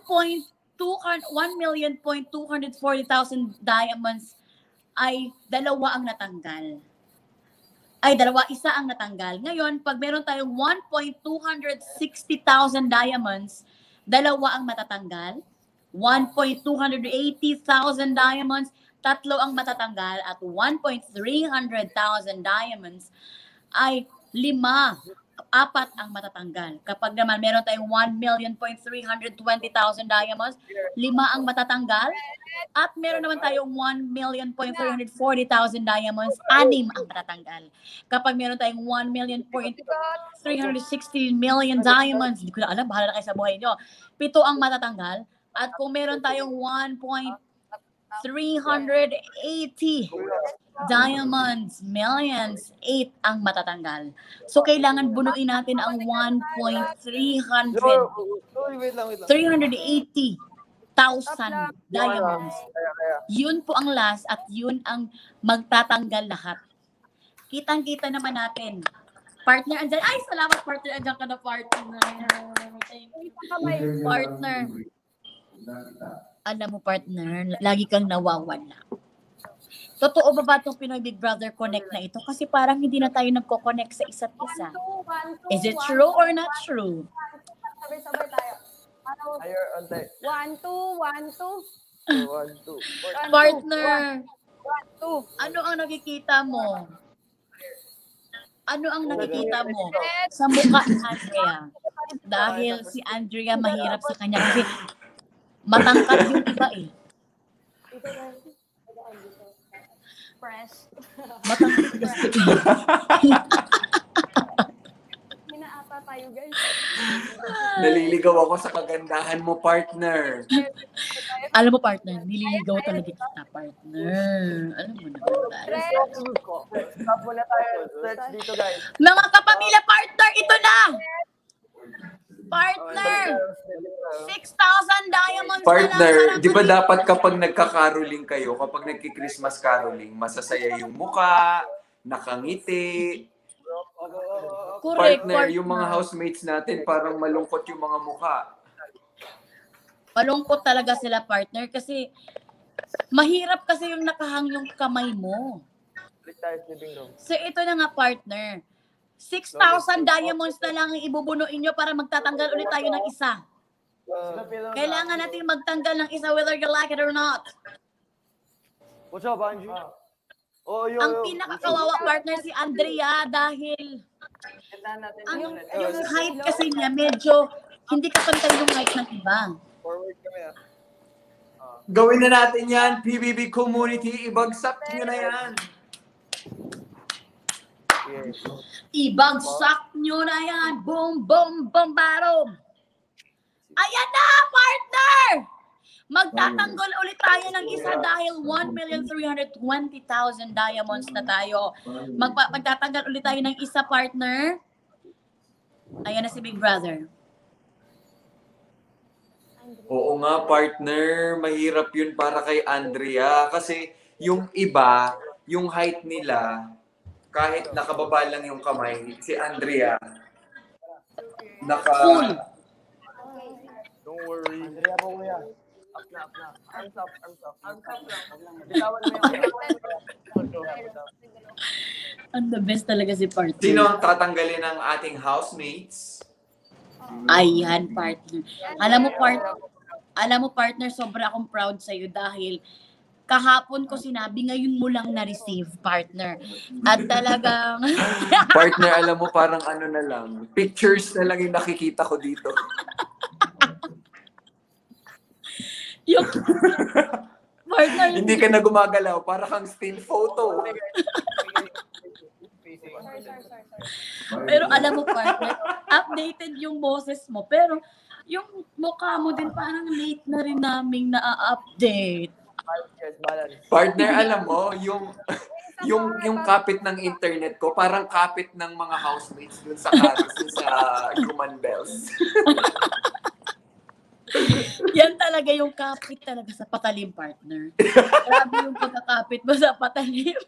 million two hundred forty thousand diamonds ay dalawa ang natanggal. Ay, dalawa, isa ang natanggal. Ngayon, pag meron tayong one million two hundred sixty thousand diamonds, dalawa ang matatanggal, one million two hundred eighty thousand diamonds, tatlo ang matatanggal, at one million three hundred thousand diamonds ay lima, apat ang matatanggal. Kapag naman meron tayong one million three hundred twenty thousand diamonds, lima ang matatanggal, at meron naman tayong one million three hundred forty thousand diamonds, anim ang matatanggal. Kapag meron tayong one million three hundred sixty million diamonds, hindi ko na alam, bahala na kayo sa buhay nyo, pito ang matatanggal. At kung meron tayong one point three eighty diamonds, millions, eight ang matatanggal. So, kailangan bunuin natin ang one million three hundred thousand diamonds. Yun po ang last at yun ang magtatanggal lahat. Kitang-kita naman natin. Partner, andyan. Ay, salamat, partner. Andyan ka na, partner. Thank you. Partner. Alam mo, partner, lagi kang nawawala. Totoo ba ba itong Pinoy Big Brother Connect na ito? Kasi parang hindi na tayo nagko-connect sa isa't isa. Is it true or not true? Sabay-sabay tayo. One, two, one, two. One, two. Partner, ano ang nakikita mo? Ano ang nakikita mo sa mukha ni Andrea? Dahil si Andrea mahirap sa kanya kasi matangkad yung iba eh. Press. Matangkad. Minaapa tayo, guys. Naliligaw ako sa kagandahan mo, partner. Alam mo, partner, nililigaw talaga kita, partner. Alam mo naman tayo. Stop muna tayo. Stretch dito, guys. Mga kapamilya, partner, ito na! Partner! six thousand diamonds. Partner, di ba dapat kapag nagka-caroling kayo, kapag nagki-Christmas caroling, masasaya yung muka, nakangiti. Correct, partner, partner, yung mga housemates natin, parang malungkot yung mga muka. Malungkot talaga sila, partner, kasi mahirap kasi yung nakahang yung kamay mo. So ito na nga, partner. six thousand diamonds na lang ibubunuin nyo para magtatanggal ulit tayo ng isa. Kailangan natin magtanggal ng isa whether you like it or not. What's up, Angie? Oh, yo, ang pinakakawawa partner si Andrea dahil ang yung height kasi niya medyo hindi kapantay yung height ng iba. Forward kami ah. Gawin na natin yan, P B B community. Ibagsak nyo na yan. Yes. Ibagsak nyo na yan. Boom, boom, boom, barong. Ayan na, partner! Magtatanggol ulit tayo ng isa dahil one million three hundred twenty thousand diamonds na tayo. Magpa magtatanggal ulit tayo ng isa, partner. Ayan na si Big Brother. Oo nga, partner. Mahirap yun para kay Andrea. Kasi yung iba, yung height nila, kahit nakababa lang yung kamay, si Andrea, naka... Full. Don't worry. Andrea po, kuya. Up na, up na. Arms up, arms up. Arms up lang. Bitawan mo yung... Ang the best talaga si partner. Sino ang tatanggalin ng ating housemates? Ayan, partner. Alam mo, partner, alam mo, partner, sobra akong proud sa'yo dahil kahapon ko sinabi, ngayon mo lang na-receive, partner. At talagang... partner, alam mo, parang ano na lang, pictures na lang yung nakikita ko dito. yung... partner, hindi ka na gumagalaw, para kang still photo. Pero alam mo, partner, updated yung boses mo. Pero yung mukha mo din, parang late na rin naming na-update. Partner, alam mo, yung, yung, yung kapit ng internet ko, parang kapit ng mga housemates dun sa Caris, sa Human Bells. Yan talaga yung kapit talaga sa patalim, partner. Grabe yung pagkakapit mo sa patalim.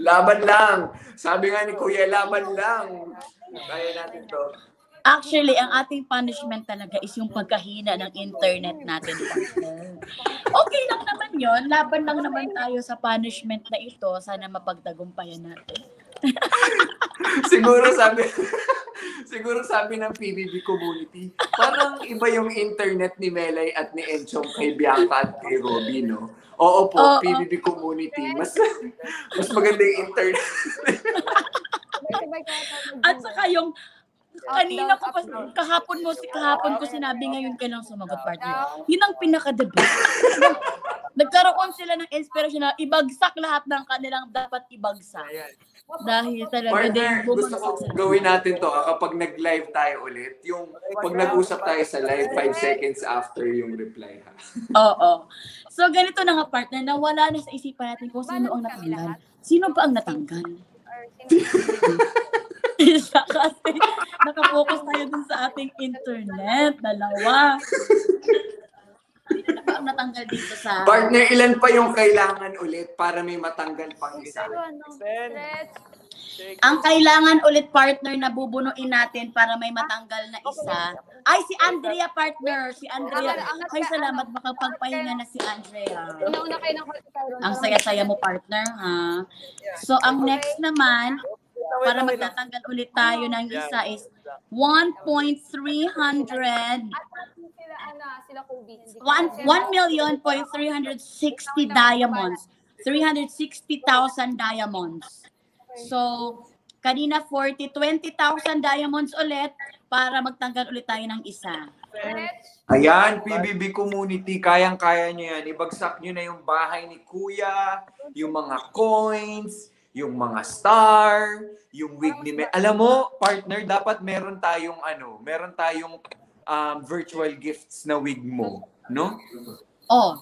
Laban lang. Sabi nga ni Kuya, laban lang. Kaya natin to. Actually, ang ating punishment talaga is yung pagkahina ng internet natin. Okay lang naman yon. Laban lang naman tayo sa punishment na ito. Sana mapagtagumpayan natin. siguro sabi siguro sabi ng P B B community, parang iba yung internet ni Melai at ni Enchong kay Bianca at kay Robin, no? Oo po, oh, P B B oh. Community. Mas, mas maganda yung internet. At saka yung kanina ko pa, kahapon mo, kahapon ko sinabi ngayon ka lang sumagot, partner. Yun ang pinaka-debate. Nagkaroon sila ng inspiration na ibagsak lahat ng kanilang dapat ibagsak. Dahil talaga partner, din, gusto ko gawin natin to ah, kapag nag-live tayo ulit. Yung pag nag-usap tayo sa live, five seconds after yung reply ha. Oo. So ganito na nga, partner, na wala na sa isipan natin kung sino ang natanggal. Sino ba ang natanggal? Kasi nakapokus tayo dun sa ating internet. Dalawa. Hindi na ba ang natanggal dito sa... Partner, ilan pa yung kailangan ulit para may matanggal pang isa? Ang kailangan ulit, partner, na bubunuin natin para may matanggal na isa. Ay, si Andrea, partner. Si Andrea. Ay, salamat. Makapagpahinga na si Andrea. Ang saya-saya mo, partner, ha? So, ang next naman... Para magtatanggal ulit tayo ng isa is one point three hundred one million three hundred sixty diamonds. three hundred sixty thousand diamonds. So, kanina forty, twenty thousand diamonds ulit para magtanggal ulit tayo ng isa. Ayan, P B B community, kayang-kaya nyo yan. Ibagsak nyo na yung bahay ni Kuya, yung mga coins, yung mga star, yung wig ni... Alam mo, partner, dapat meron tayong ano, meron tayong um, virtual gifts na wig mo, no? Oh,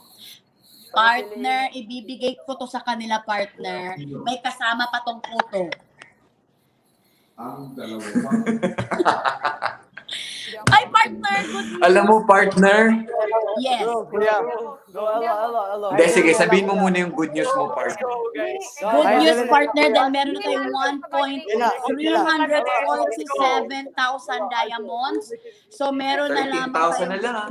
partner, ibibigay ko to sa kanila, partner. May kasama pa tong photo. Ang dalawa. Ay, partner! Alam mo, partner? Yes. Hindi, sige, sabihin mo muna yung good news mo, partner. Good news, partner, dahil meron na tayong one million three hundred forty-seven thousand diamonds. So, meron na lang. thirteen thousand na lang.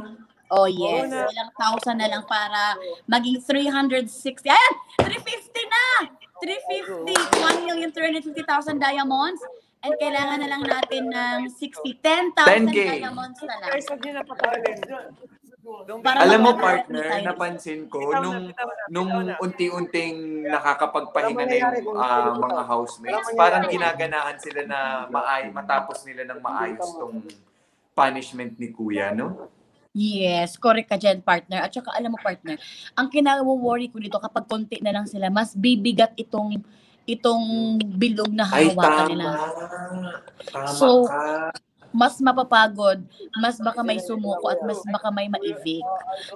Oh, yes. Ilang thousand na lang para maging three hundred sixty. Ayan! three fifty na! three fifty! one million three hundred fifty thousand diamonds. And kailangan na lang natin ng sixty, ten thousand diamonds na lang. Alam mo, partner, napansin ko, nung nung unti-unting nakakapagpahinga na yung uh, mga housemates, parang ginaganaan sila na maay, matapos nila ng maayos tong punishment ni Kuya, no? Yes, correct ka dyan, partner. At saka alam mo, partner, ang kinawo-worry ko dito, kapag konti na lang sila, mas bibigat itong itong bilog na hawakan nila. Tama so, ka. Mas mapapagod, mas baka may sumuko at mas baka may ma-evict.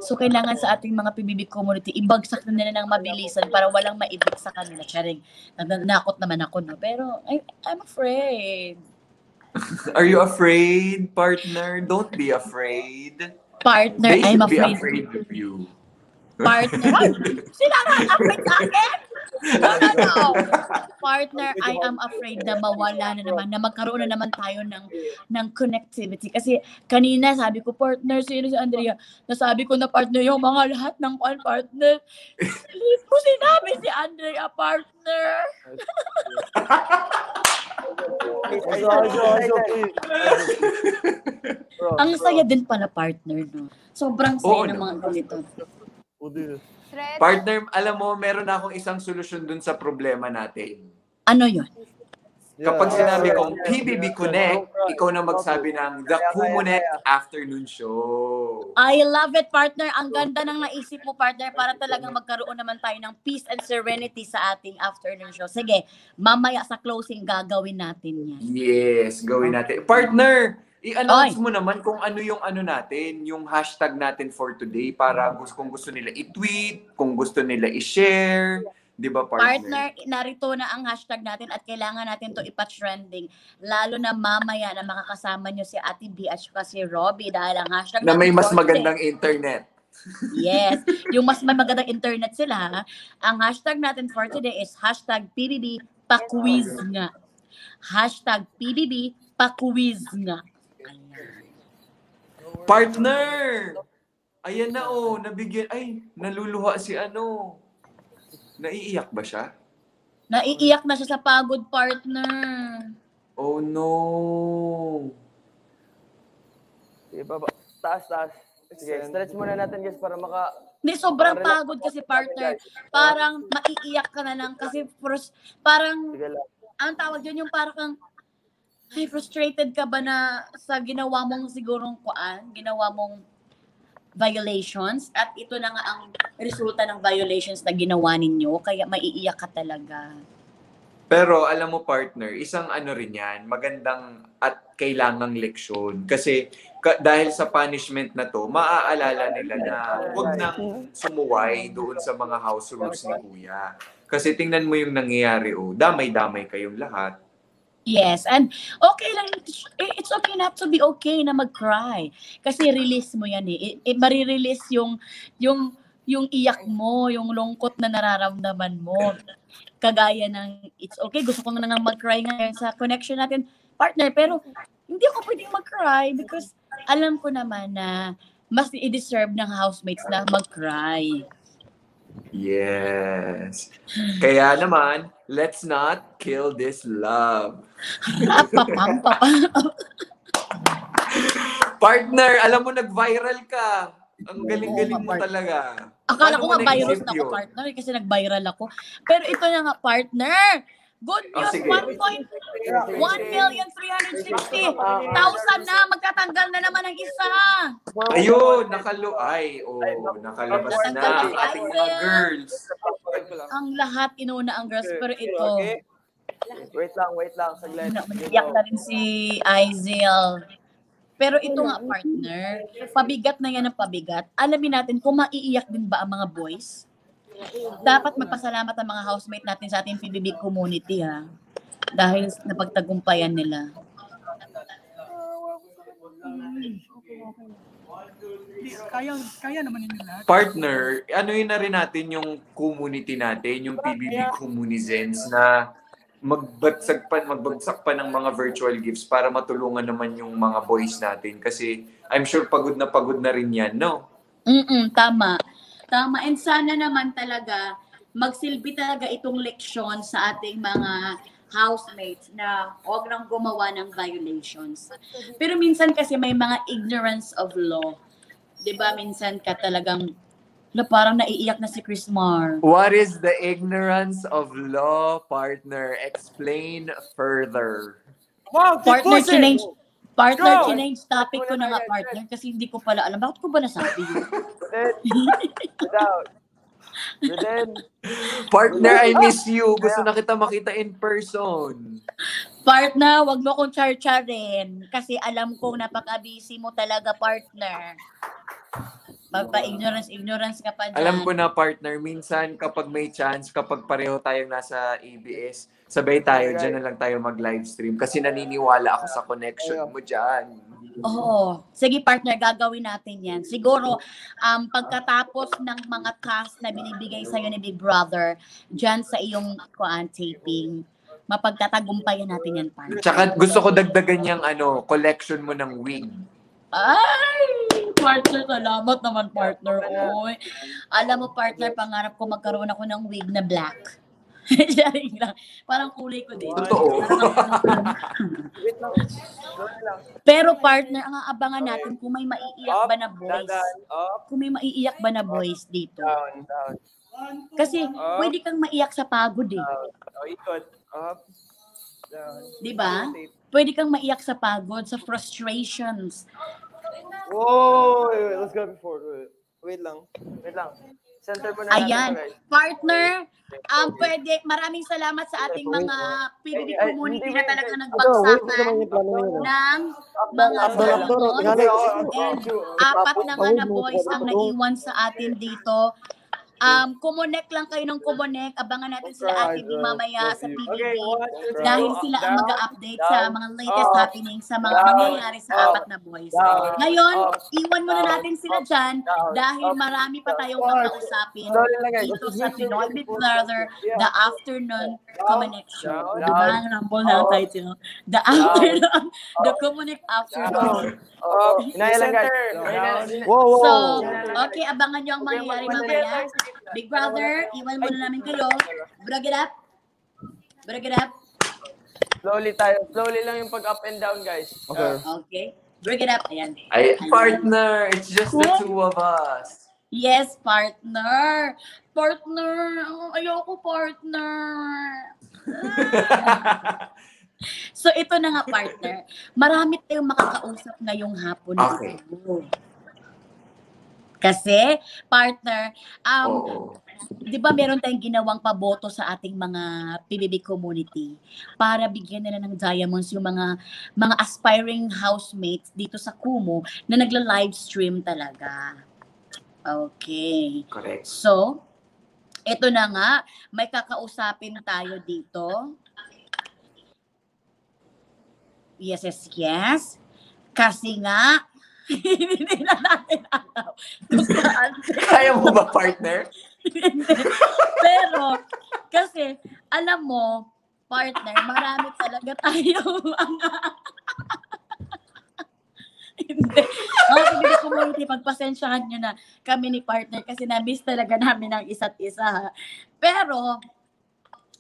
So, kailangan sa ating mga P B B community, ibagsak na nila ng mabilisan para walang ma-evict sa kanila. Charing, nanakot naman ako, no? Pero, I, I'm afraid. Are you afraid, partner? Don't be afraid. Partner, they I'm afraid. They should be afraid of you. Partner, sila na afraid sa akin? No, no, no. Partner, I am afraid na mawala na naman, na magkaroon na naman tayo ng, ng connectivity. Kasi kanina sabi ko, partner, sino si Andrea? Nasabi ko na partner yung mga lahat ng one partner. Hindi ko sinabi si Andrea, partner. Ang saya din pala, partner. No? Sobrang saya oh, ng mga ganito. Oh, partner, alam mo, meron akong isang solusyon dun sa problema natin. Ano yun? Kapag sinabi kong P B B Connect, ikaw na magsabi ng The KUMUnect Afternoon Show. I love it, partner. Ang ganda ng naisip mo, partner, para talagang magkaroon naman tayo ng peace and serenity sa ating afternoon show. Sige, mamaya sa closing gagawin natin yan. Yes, gawin natin. Partner! I-announce Oy. mo naman kung ano yung ano natin, yung hashtag natin for today para kung gusto nila i-tweet, kung gusto nila i-share, di ba partner? Partner, narito na ang hashtag natin at kailangan natin to ipa-trending. Lalo na mamaya na makakasama nyo si Ate B at si Robbie dahil ang hashtag na may mas magandang today. Internet. Yes. Yung mas may magandang internet sila, ang hashtag natin for today is hashtag P B B pa-quiz nga. Hashtag P B B pa-quiz nga. Partner! Ayan na oh, nabigyan. Ay, naluluha si ano. Naiiyak ba siya? Naiiyak na siya sa pagod, partner. Oh no. Diba ba? Taas, taas. Sige, stretch muna natin guys para maka... Hindi, sobrang pagod kasi partner. Parang maiiyak ka na lang kasi first, parang... Ang tawag yun yung parang... Ay, frustrated ka ba na sa ginawa mong sigurong kuan, ginawa mong violations? At ito na nga ang resulta ng violations na ginawa ninyo, kaya maiiyak ka talaga. Pero alam mo partner, isang ano rin yan, magandang at kailangang leksyon. Kasi ka, dahil sa punishment na to, maaalala nila na huwag nang sumuway doon sa mga house rules ni Kuya. Kasi tingnan mo yung nangyayari, oh, damay-damay kayong lahat. Yes, and okay lang, it's okay not to be okay na mag-cry. Kasi release mo yan eh. I, I, marirelease yung, yung, yung iyak mo, yung lungkot na nararamdaman mo. Kagaya ng, it's okay, gusto ko na nang mag-cry ngayon sa connection natin, partner. Pero hindi ako pwedeng mag-cry because alam ko naman na mas i-deserve ng housemates na mag-cry. Yes. Kaya naman, let's not kill this love. Partner, alam mo, nag-viral ka. Ang galing-galing mo talaga. Akala ko nga virus na ako, partner, kasi nag-viral ako. Pero ito na nga, partner. Good news, oh, one million three hundred sixty thousand na. Magtatanggal na naman ang isa. Ayun, nakalo. Ay, oh, nakalabas na ang ating mga girls. Ang lahat, inuuna ang girls. Pero ito. Wait lang, wait lang. Saglit. Iyak na rin si Aizel. Pero ito nga, partner. Pabigat na yan ang pabigat. Alamin natin kung maiiyak din ba ang mga boys. Dapat magpasalamat ang mga housemate natin sa ating P B B community, ha? Dahil napagtagumpayan nila. Kaya, kaya naman nila. Partner, ano yun na rin natin yung community natin, yung P B B communizens na magbagsag pa, magbagsak pa ng mga virtual gifts para matulungan naman yung mga boys natin. Kasi I'm sure pagod na pagod na rin yan, no? Mm-mm, tama. Tama, and sana naman talaga magsilbi talaga itong leksyon sa ating mga housemates na huwag nang gumawa ng violations. Pero minsan kasi may mga ignorance of law. Diba, minsan ka talagang na parang naiiyak na si Chris Mar. What is the ignorance of law, partner? Explain further. Wow, partner, change partner, change topic ko na nga, partner, kasi hindi ko pala alam. Bakit ko ba nasabi yun? Without. Then, partner, I miss you. Gusto na kita makita in person. Partner, wag mo kong char-charin. Kasi alam kong napaka-busy mo talaga, partner. Magpa-ignorance, ignorance ka pa dyan. Alam ko na, partner, minsan kapag may chance, kapag pareho tayong nasa A B S, sabay tayo, dyan na lang tayo mag-livestream. Kasi naniniwala ako sa connection mo dyan. Oo. Sige, partner, gagawin natin yan. Siguro, um, pagkatapos ng mga cast na binibigay sa'yo ni Big Brother, dyan sa iyong kuan taping, mapagtatagumpayan natin yan, partner. Tsaka gusto ko dagdagan yung ano, collection mo ng wig. Ay! Partner, salamat naman, partner. Oy. Alam mo, partner, pangarap ko magkaroon ako ng wig na black. Parang kulay ko din. Totoo. Pero, partner, ang aabangan natin kung may maiiyak ba na boys. Kung may maiiyak ba na boys dito. Kasi, pwede kang maiyak sa pagod eh. Diba? Pwede kang maiyak sa pagod, sa frustrations. Oh, wait, wait, let's go before. Wait, wait lang. Wait lang. Center mo na. Ayan. Natin, partner, um, pwede, maraming salamat sa ating mga P B B community na talaga nagbagsakan ng mga salapon. And apat na nga na boys ang naiwan sa atin dito. Um, KUMUnect lang kayo ng KUMUnect. Abangan natin sila Ate Bea mamaya sa P B B dahil sila ang mag-update sa mga latest happening sa mga nangyayari sa apat na boys. Ngayon, iwan muna natin sila dyan dahil marami pa tayong makausapin dito sa Pinoy Big Brother The Afternoon KUMUnect Show. Diba? Nambol na ang title. The Afternoon. The KUMUnect Afternoon. So, okay, abangan nyo ang mangyayari mamaya. Big Brother, iwan muna namin kayo. Brag it up. Brag it up. Slowly tayo. Slowly lang yung pag-up and down, guys. Okay. Okay. Brag it up. Ayan. Ay, partner, it's just the two of us. Yes, partner. Partner. Ayoko, partner. So, ito na nga, partner. Marami tayong makakausap ngayong hapon. Okay. Kasi, partner, um, oh. Di ba meron tayong ginawang paboto sa ating mga P B B community para bigyan nila ng diamonds yung mga mga aspiring housemates dito sa Kumu na nagla-livestream talaga. Okay. Correct. So, ito na nga, may kakausapin tayo dito. Yes, yes, yes. Kasi nga, hindi na natin alam. Kaya mo ba, partner? Pero, kasi, alam mo, partner, marami talaga tayo mga... Hindi. Mga P B B community, pagpasensyahan nyo na kami ni partner kasi na-miss talaga namin ang isa't isa. Pero,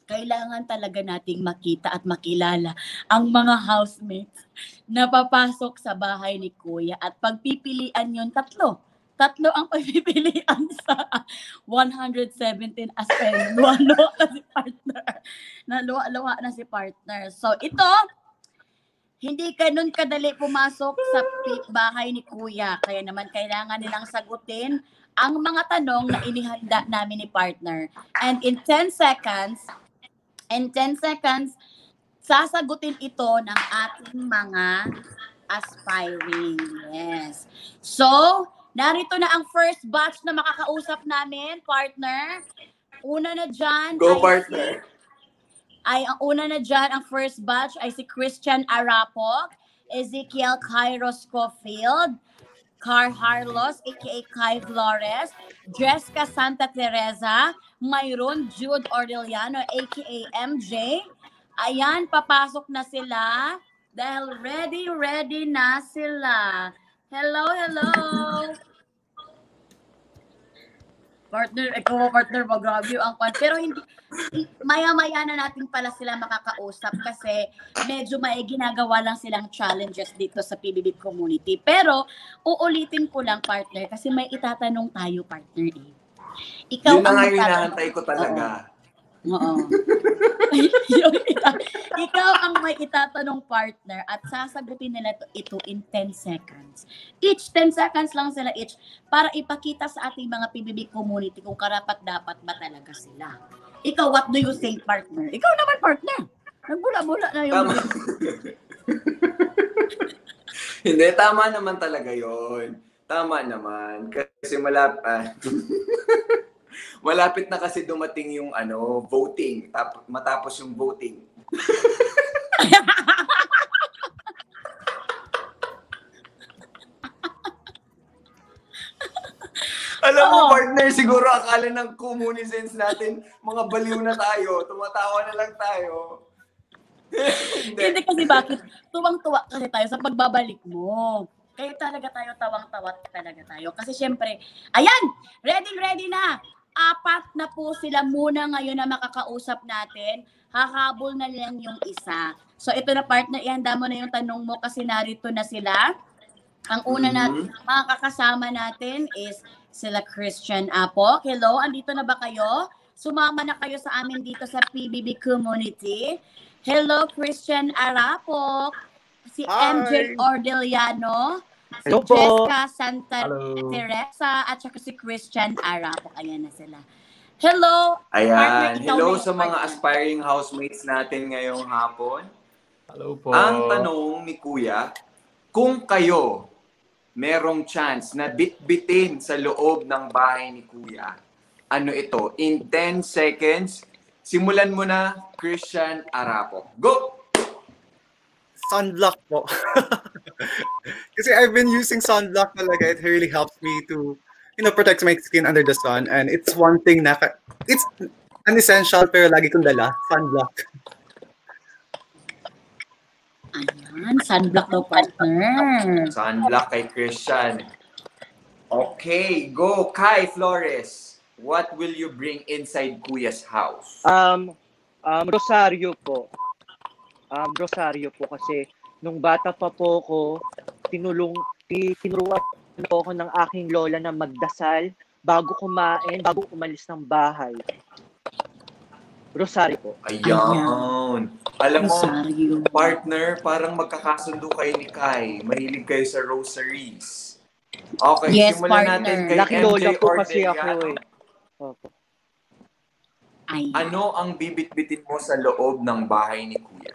kailangan talaga nating makita at makilala ang mga housemates na papasok sa bahay ni Kuya at pagpipilian yun tatlo. Tatlo ang pagpipilian sa one hundred seventeen as well. Luwa-luwa na si partner. Naluwa-luwa na si partner. So ito, hindi ganun kadali pumasok sa bahay ni Kuya. Kaya naman kailangan nilang sagutin ang mga tanong na inihanda namin ni partner. And in ten seconds, in ten seconds, sasagutin ito ng ating mga aspiring. Yes. So, narito na ang first batch na makakausap namin, partner. Una na dyan. Go, ay partner. Si, ay, ang una na dyan, ang first batch ay si Christian Arapok, Ezekiel Cairo Scofield, Car Harlos, aka Kai Flores, Jessica Santa Teresa, Mayroon Jude Ordeliano, aka M J. Ayan, papasok na sila dahil ready, ready na sila. Hello, hello. Partner, eh kung partner, mag-grab you ang kwan. Pero hindi, maya-maya na natin pala sila makakausap kasi medyo may ginagawa lang silang challenges dito sa P B B community. Pero, uulitin ko lang, partner, kasi may itatanong tayo, partner, eh. Ikaw yun ang na nga yung hinahantay ko talaga. Oo. Oo. Ikaw ang may itatanong, partner, at sasagutin nila ito, ito in ten seconds. Each ten seconds lang sila each para ipakita sa ating mga P B B community kung karapat-dapat ba talaga sila. Ikaw, what do you say, partner? Ikaw naman, partner. Nagbula-bula na yung... Hindi, tama naman talaga yon. Tama naman. Kasi malapit. Malapit na kasi dumating yung ano, voting. Tap matapos yung voting. Alam mo, oh, partner, siguro akala ng communisens natin, mga baliw na tayo. Tumatawa na lang tayo. Hindi kasi bakit? Tuwang-tuwa kasi tayo sa pagbabalik mo. Kaya talaga tayo, tawang-tawa talaga tayo. Kasi syempre, ayan! Ready, ready na! Apat na po sila muna ngayon na makakausap natin. Hahabol na lang yung isa. So ito na, partner, ihanda mo na yung tanong mo kasi narito na sila. Ang una mm-hmm. na makakasama natin is sila Christian Apo. Hello, andito na ba kayo? Sumama na kayo sa amin dito sa P B B community. Hello, Christian Arapo. Si Hi. M J Ordeliano, si Hello Jessica po. Santa Hello. Teresa, at saka si Christian Arapo. Ayan na sila. Hello! Ayan. Partner, hello sa partner. Mga aspiring housemates natin ngayong hapon. Hello po. Ang tanong ni Kuya, kung kayo merong chance na bitbitin sa loob ng bahay ni Kuya, ano ito? In ten seconds, simulan mo na, Christian Arapo. Go! Sunblock po. Kasi I've been using sunblock talaga. It really helps me to, you know, protect my skin under the sun. And it's one thing na, it's an essential pero lagi kong dala, sunblock. Ayan, sunblock daw, partner. Sunblock kay Christian. Okay, go. Kai Flores, what will you bring inside Kuya's house? Um, um Rosario po. Um, Rosario po kasi nung bata pa po ako, tinulong, tinuruan po ako ng aking lola na magdasal bago kumain, bago umalis ng bahay. Rosario po. Ayan. Alam mo, Rosario. Partner, parang magkakasundo kayo ni Kai. Mahilig kayo sa rosaries. Okay, yes, simulan partner. Natin kay Laki M J lola po Ordeliano. Kasi ako eh. Okay. Ayan. Ano ang bibitbitin mo sa loob ng bahay ni Kuya?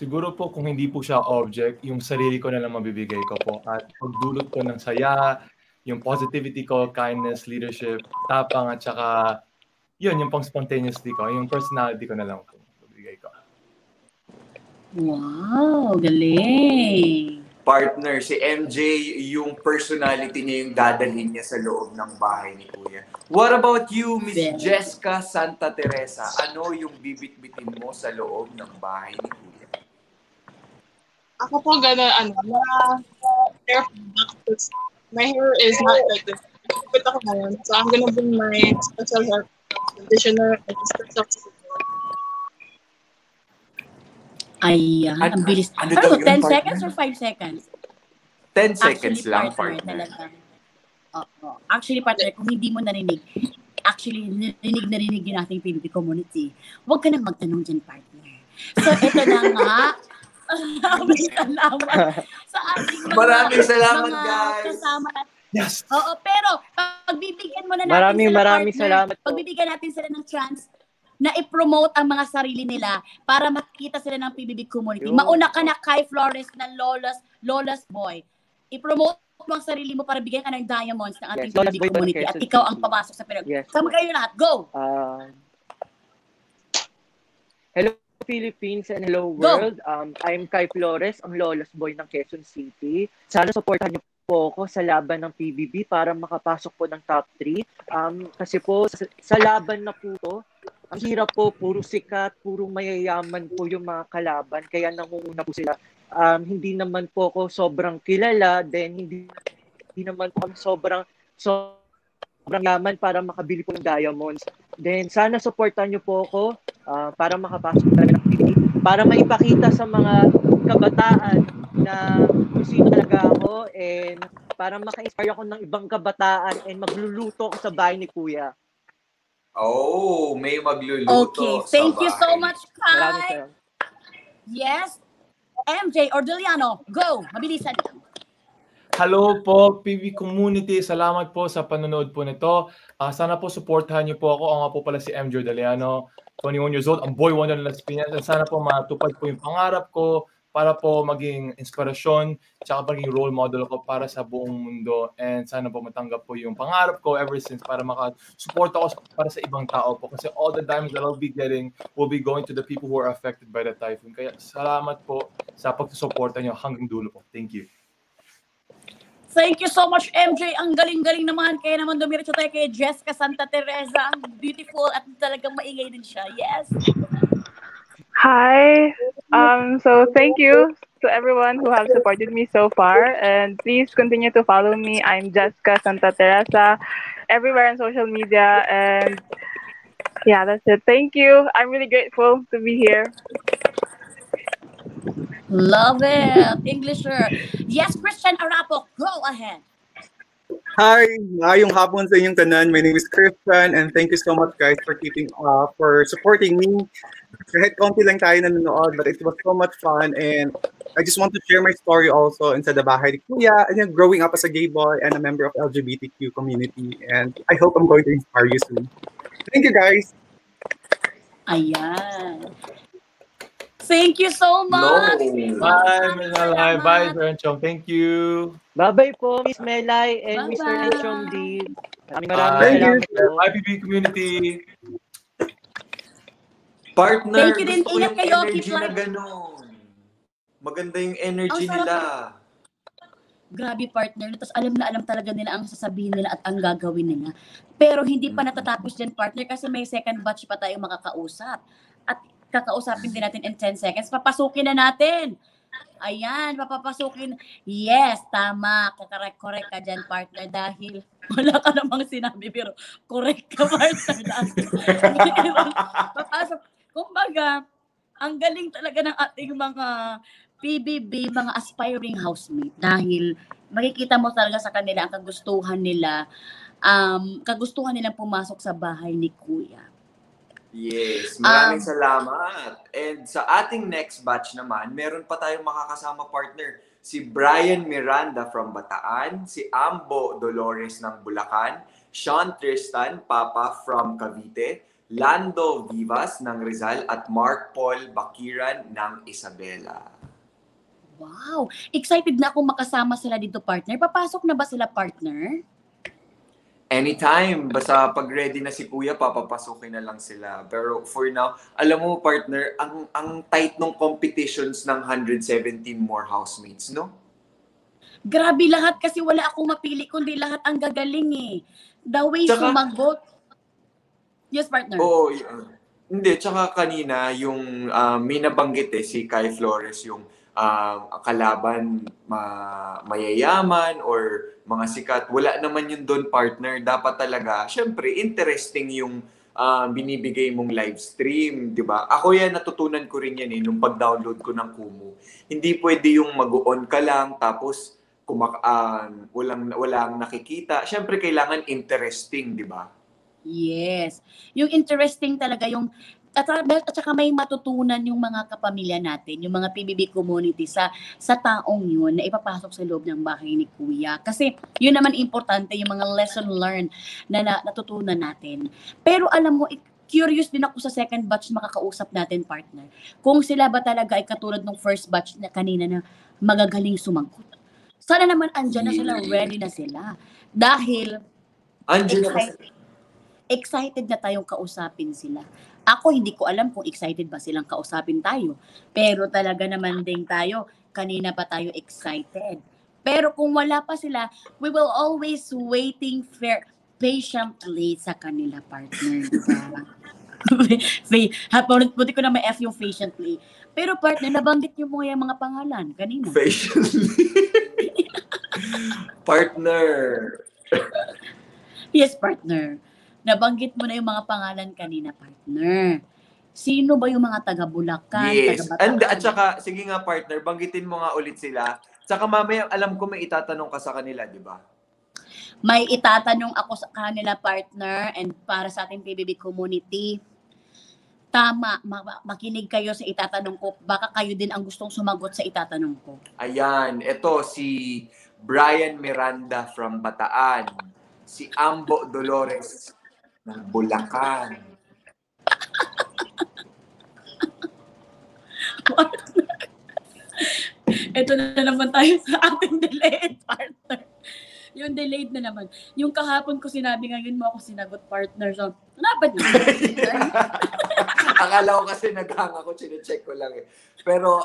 Siguro po kung hindi po siya object, yung sarili ko na lang mabibigay ko po. At pagdulot ko ng saya, yung positivity ko, kindness, leadership, tapang at saka yun, yung pang spontaneously ko, yung personality ko na lang po mabibigay ko. Wow, galing! Partner, si M J, yung personality niya yung dadalhin niya sa loob ng bahay ni Kuya. What about you, Miss Jessica Santa Teresa? Ano yung bibitbitin mo sa loob ng bahay ni Kuya? Ako po gano'n, ano, my hair is not like this. Put ako ngayon. So I'm gonna bring my special hair conditioner and special Ayan, ang bilis. Ano daw yun, ten seconds or five seconds? ten seconds lang, partner. Oo. Actually, partner, kung hindi mo narinig, actually, narinig narinig din natin yung P B B community. Huwag ka nang magtanong dyan, partner. So, ito na nga. Maraming salamat. Maraming salamat, guys. Yes. Oo, pero pagbibigyan mo na natin maraming, sila, maraming partner, salamat po. Pagbibigyan natin sila ng chance na i-promote ang mga sarili nila para makita sila ng P B B community. Yo. Mauna ka na, Kai Flores, ng Lola's, Lola's Boy. I-promote mo ang sarili mo para bigyan ka ng diamonds ng ating yes, P B B Lola's community at ikaw ang papasok sa Pinag. Yes. Sama kayo lahat. Go! Uh, hello, Philippines and hello, world. Um, I'm Kai Flores, ang Lola's Boy ng Quezon City. Sana supportahan niyo po ako sa laban ng P B B para makapasok po ng top three. Um, kasi po, sa, sa laban na po to, ang hirap po, puro sikat, puro mayayaman po yung mga kalaban. Kaya nangunguna po sila. Um, hindi naman po ako sobrang kilala. Then, hindi, hindi naman po sobrang, sobrang sobrang yaman para makabili po ng diamonds. Then, sana supportan nyo po ako uh, para makapasok talaga ng P B A, para maipakita sa mga kabataan na kung sino talaga ako and para maka-inspire ako ng ibang kabataan and magluluto ako sa bahay ni Kuya. Oh, may magluluto. Okay, thank you so much, Kai. Yes, M J Ordiliano, go! Mabilisan. Hello po, P B Community. Salamat po sa panonood po nito. Uh, sana po supportahan niyo po ako. Ako nga po pala si M J Ordiliano, twenty-one years old, ang boy wonder ng Las Piñas. Sana po matupad po yung pangarap ko para po maging inspirasyon tsaka maging role model ko para sa buong mundo. And sana po matanggap po yung pangarap ko ever since para makasupport ako para sa ibang tao po. Kasi all the diamonds that I'll be getting will be going to the people who are affected by the typhoon. Kaya salamat po sa pagsusuporta niyo hanggang dulo po. Thank you. Thank you so much, M J. Ang galing-galing naman. Kaya naman dumiretso tayo kay Jessica Santa Teresa. Ang beautiful at talagang maingay din siya. Yes. Hi. Um. So thank you to everyone who have supported me so far. And please continue to follow me. I'm Jessica Santa Teresa everywhere on social media. And yeah, that's it. Thank you. I'm really grateful to be here. Love it, Englisher. Yes, Christian Arapo, go ahead. Hi, ngayong hapon sa inyong tanan. My name is Christian and thank you so much guys for keeping uh, for supporting me. Kahit konti lang tayo nanonood, but it was so much fun and I just want to share my story also inside the bahay ni Kuya and growing up as a gay boy and a member of L G B T Q community, and I hope I'm going to inspire you soon. Thank you guys. Ayan. Thank you so much. No. Bye, Melai. Bye, Sir Enchong. Thank you. Bye-bye po, Miss Melai and bye -bye. Mister Enchong Dee. Maraming maraming thank you, sir. I P B Community. Partner, thank you din. Ingat kayo. Keep like. Maganda yung energy oh, nila. Grabe, partner. Tapos alam na alam talaga nila ang sasabihin nila at ang gagawin nila. Pero hindi pa natatapos dyan, partner, kasi may second batch pa tayong makakausap. At kakausapin din natin in ten seconds. Papasukin na natin. Ayan, papapasukin. Yes, tama. Correct, correct ka dyan, partner. Dahil wala ka namang sinabi, pero correct ka, partner. Papasok. Kumbaga, ang galing talaga ng ating mga P B B, mga aspiring housemate. Dahil makikita mo talaga sa kanila ang kagustuhan nila, um, kagustuhan nilang pumasok sa bahay ni Kuya. Yes, maraming um, salamat. And sa ating next batch naman, meron pa tayong makakasama, partner. Si Brian Miranda from Bataan, si Ambo Dolores ng Bulacan, Sean Tristan Papa from Cavite, Lando Vivas ng Rizal, at Mark Paul Bakiran ng Isabela. Wow! Excited na akong makasama sila dito, partner. Papasok na ba sila, partner? Anytime. Basta pag ready na si Kuya, papapasukin na lang sila. Pero for now, alam mo partner, ang ang tight ng competitions ng one hundred seventeen more housemates, no? Grabe lahat kasi wala akong mapili, kundi lahat ang gagaling eh. The way tsaka, sumagot. Yes, partner? Oo. Oh, yeah. Hindi, tsaka kanina, yung uh, may nabanggit eh, si Kai Flores, yung Uh, kalaban ma mayayaman or mga sikat. Wala naman yun doon, partner. Dapat talaga, syempre, interesting yung uh, binibigay mong live stream, di ba? Ako yan, natutunan ko rin yan eh, nung pag-download ko ng Kumu. Hindi pwede yung mag-on ka lang, tapos kumakaan, walang, walang nakikita. Syempre, kailangan interesting, di ba? Yes. Yung interesting talaga, yung At, at saka may matutunan yung mga kapamilya natin, yung mga P B B community sa, sa taong yun na ipapasok sa loob ng bahay ni Kuya. Kasi yun naman importante, yung mga lesson learned na, na natutunan natin. Pero alam mo, curious din ako sa second batch makakausap natin, partner. Kung sila ba talaga ay katulad ng first batch na kanina na magagaling sumangkot. Sana naman andyan na sila, ready na sila. Dahil excited, excited na tayong kausapin sila. Ako, hindi ko alam kung excited ba silang kausapin tayo. Pero talaga naman din tayo, kanina pa tayo excited. Pero kung wala pa sila, we will always waiting for patiently sa kanila, partner. Buti ko na may F yung patiently. Pero partner, nabanggit niyo mo yung mga pangalan kanina. Patiently. Partner. Yes, partner. Nabanggit mo na yung mga pangalan kanina, partner. Sino ba yung mga taga-Bulacan, yes. taga-Bataan? And, at saka, sige nga partner, banggitin mo nga ulit sila. Saka mamaya, alam ko may itatanong ka sa kanila, di ba? May itatanong ako sa kanila, partner, and para sa ating P B B community. Tama, makinig kayo sa itatanong ko. Baka kayo din ang gustong sumagot sa itatanong ko. Ayan, ito si Brian Miranda from Bataan. Si Ambo Dolores ng Bulacan. Ito na naman tayo sa ating delayed, partner. Yung delayed na naman. Yung kahapon ko sinabi, ngayon mo ako sinagot, partner. So, napad yun. Akala ko kasi naghang ako, chinecheck ko lang eh. Pero...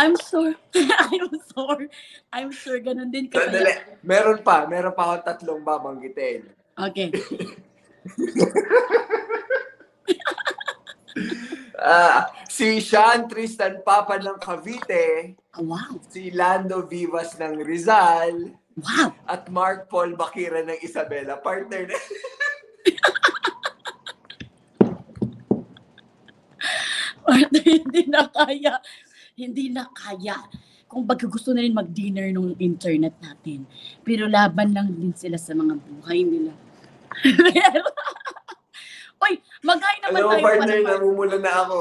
I'm sure. I'm sure. I'm sure ganun din kasi. Meron pa. Meron pa akong tatlong babanggitin. Okay. ah, si Sean Tristan Papan ng Cavite. Oh, wow. Si Lando Vivas ng Rizal. Wow. At Mark Paul Bakira ng Isabela. Partner na. Partner, hindi na kaya. Hindi na kaya. Kung baga gusto na rin mag-dinner nung internet natin. Pero laban lang din sila sa mga buhay nila. Uy, mag-ay naman hello, tayo. Hello partner, pa namumula na ako.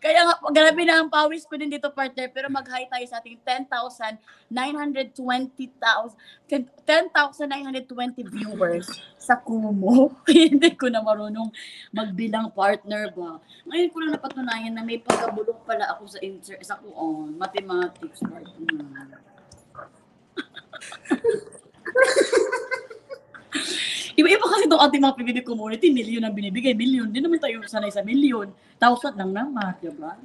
Kaya nga, grabe na ang pawis ko din dito partner. Pero mag-hi tayo sa ating ten thousand nine hundred twenty viewers sa Kumu. Hindi ko na marunong magbilang partner ba. Ngayon ko lang napatunayan na may pagkabulok pala ako sa inter... Sa kuon, mathematics partner. Iba-iba kasi itong ating mga P B B community, million ang binibigay, million. Hindi naman tayo sanay sa million. Thousand lang naman, diba?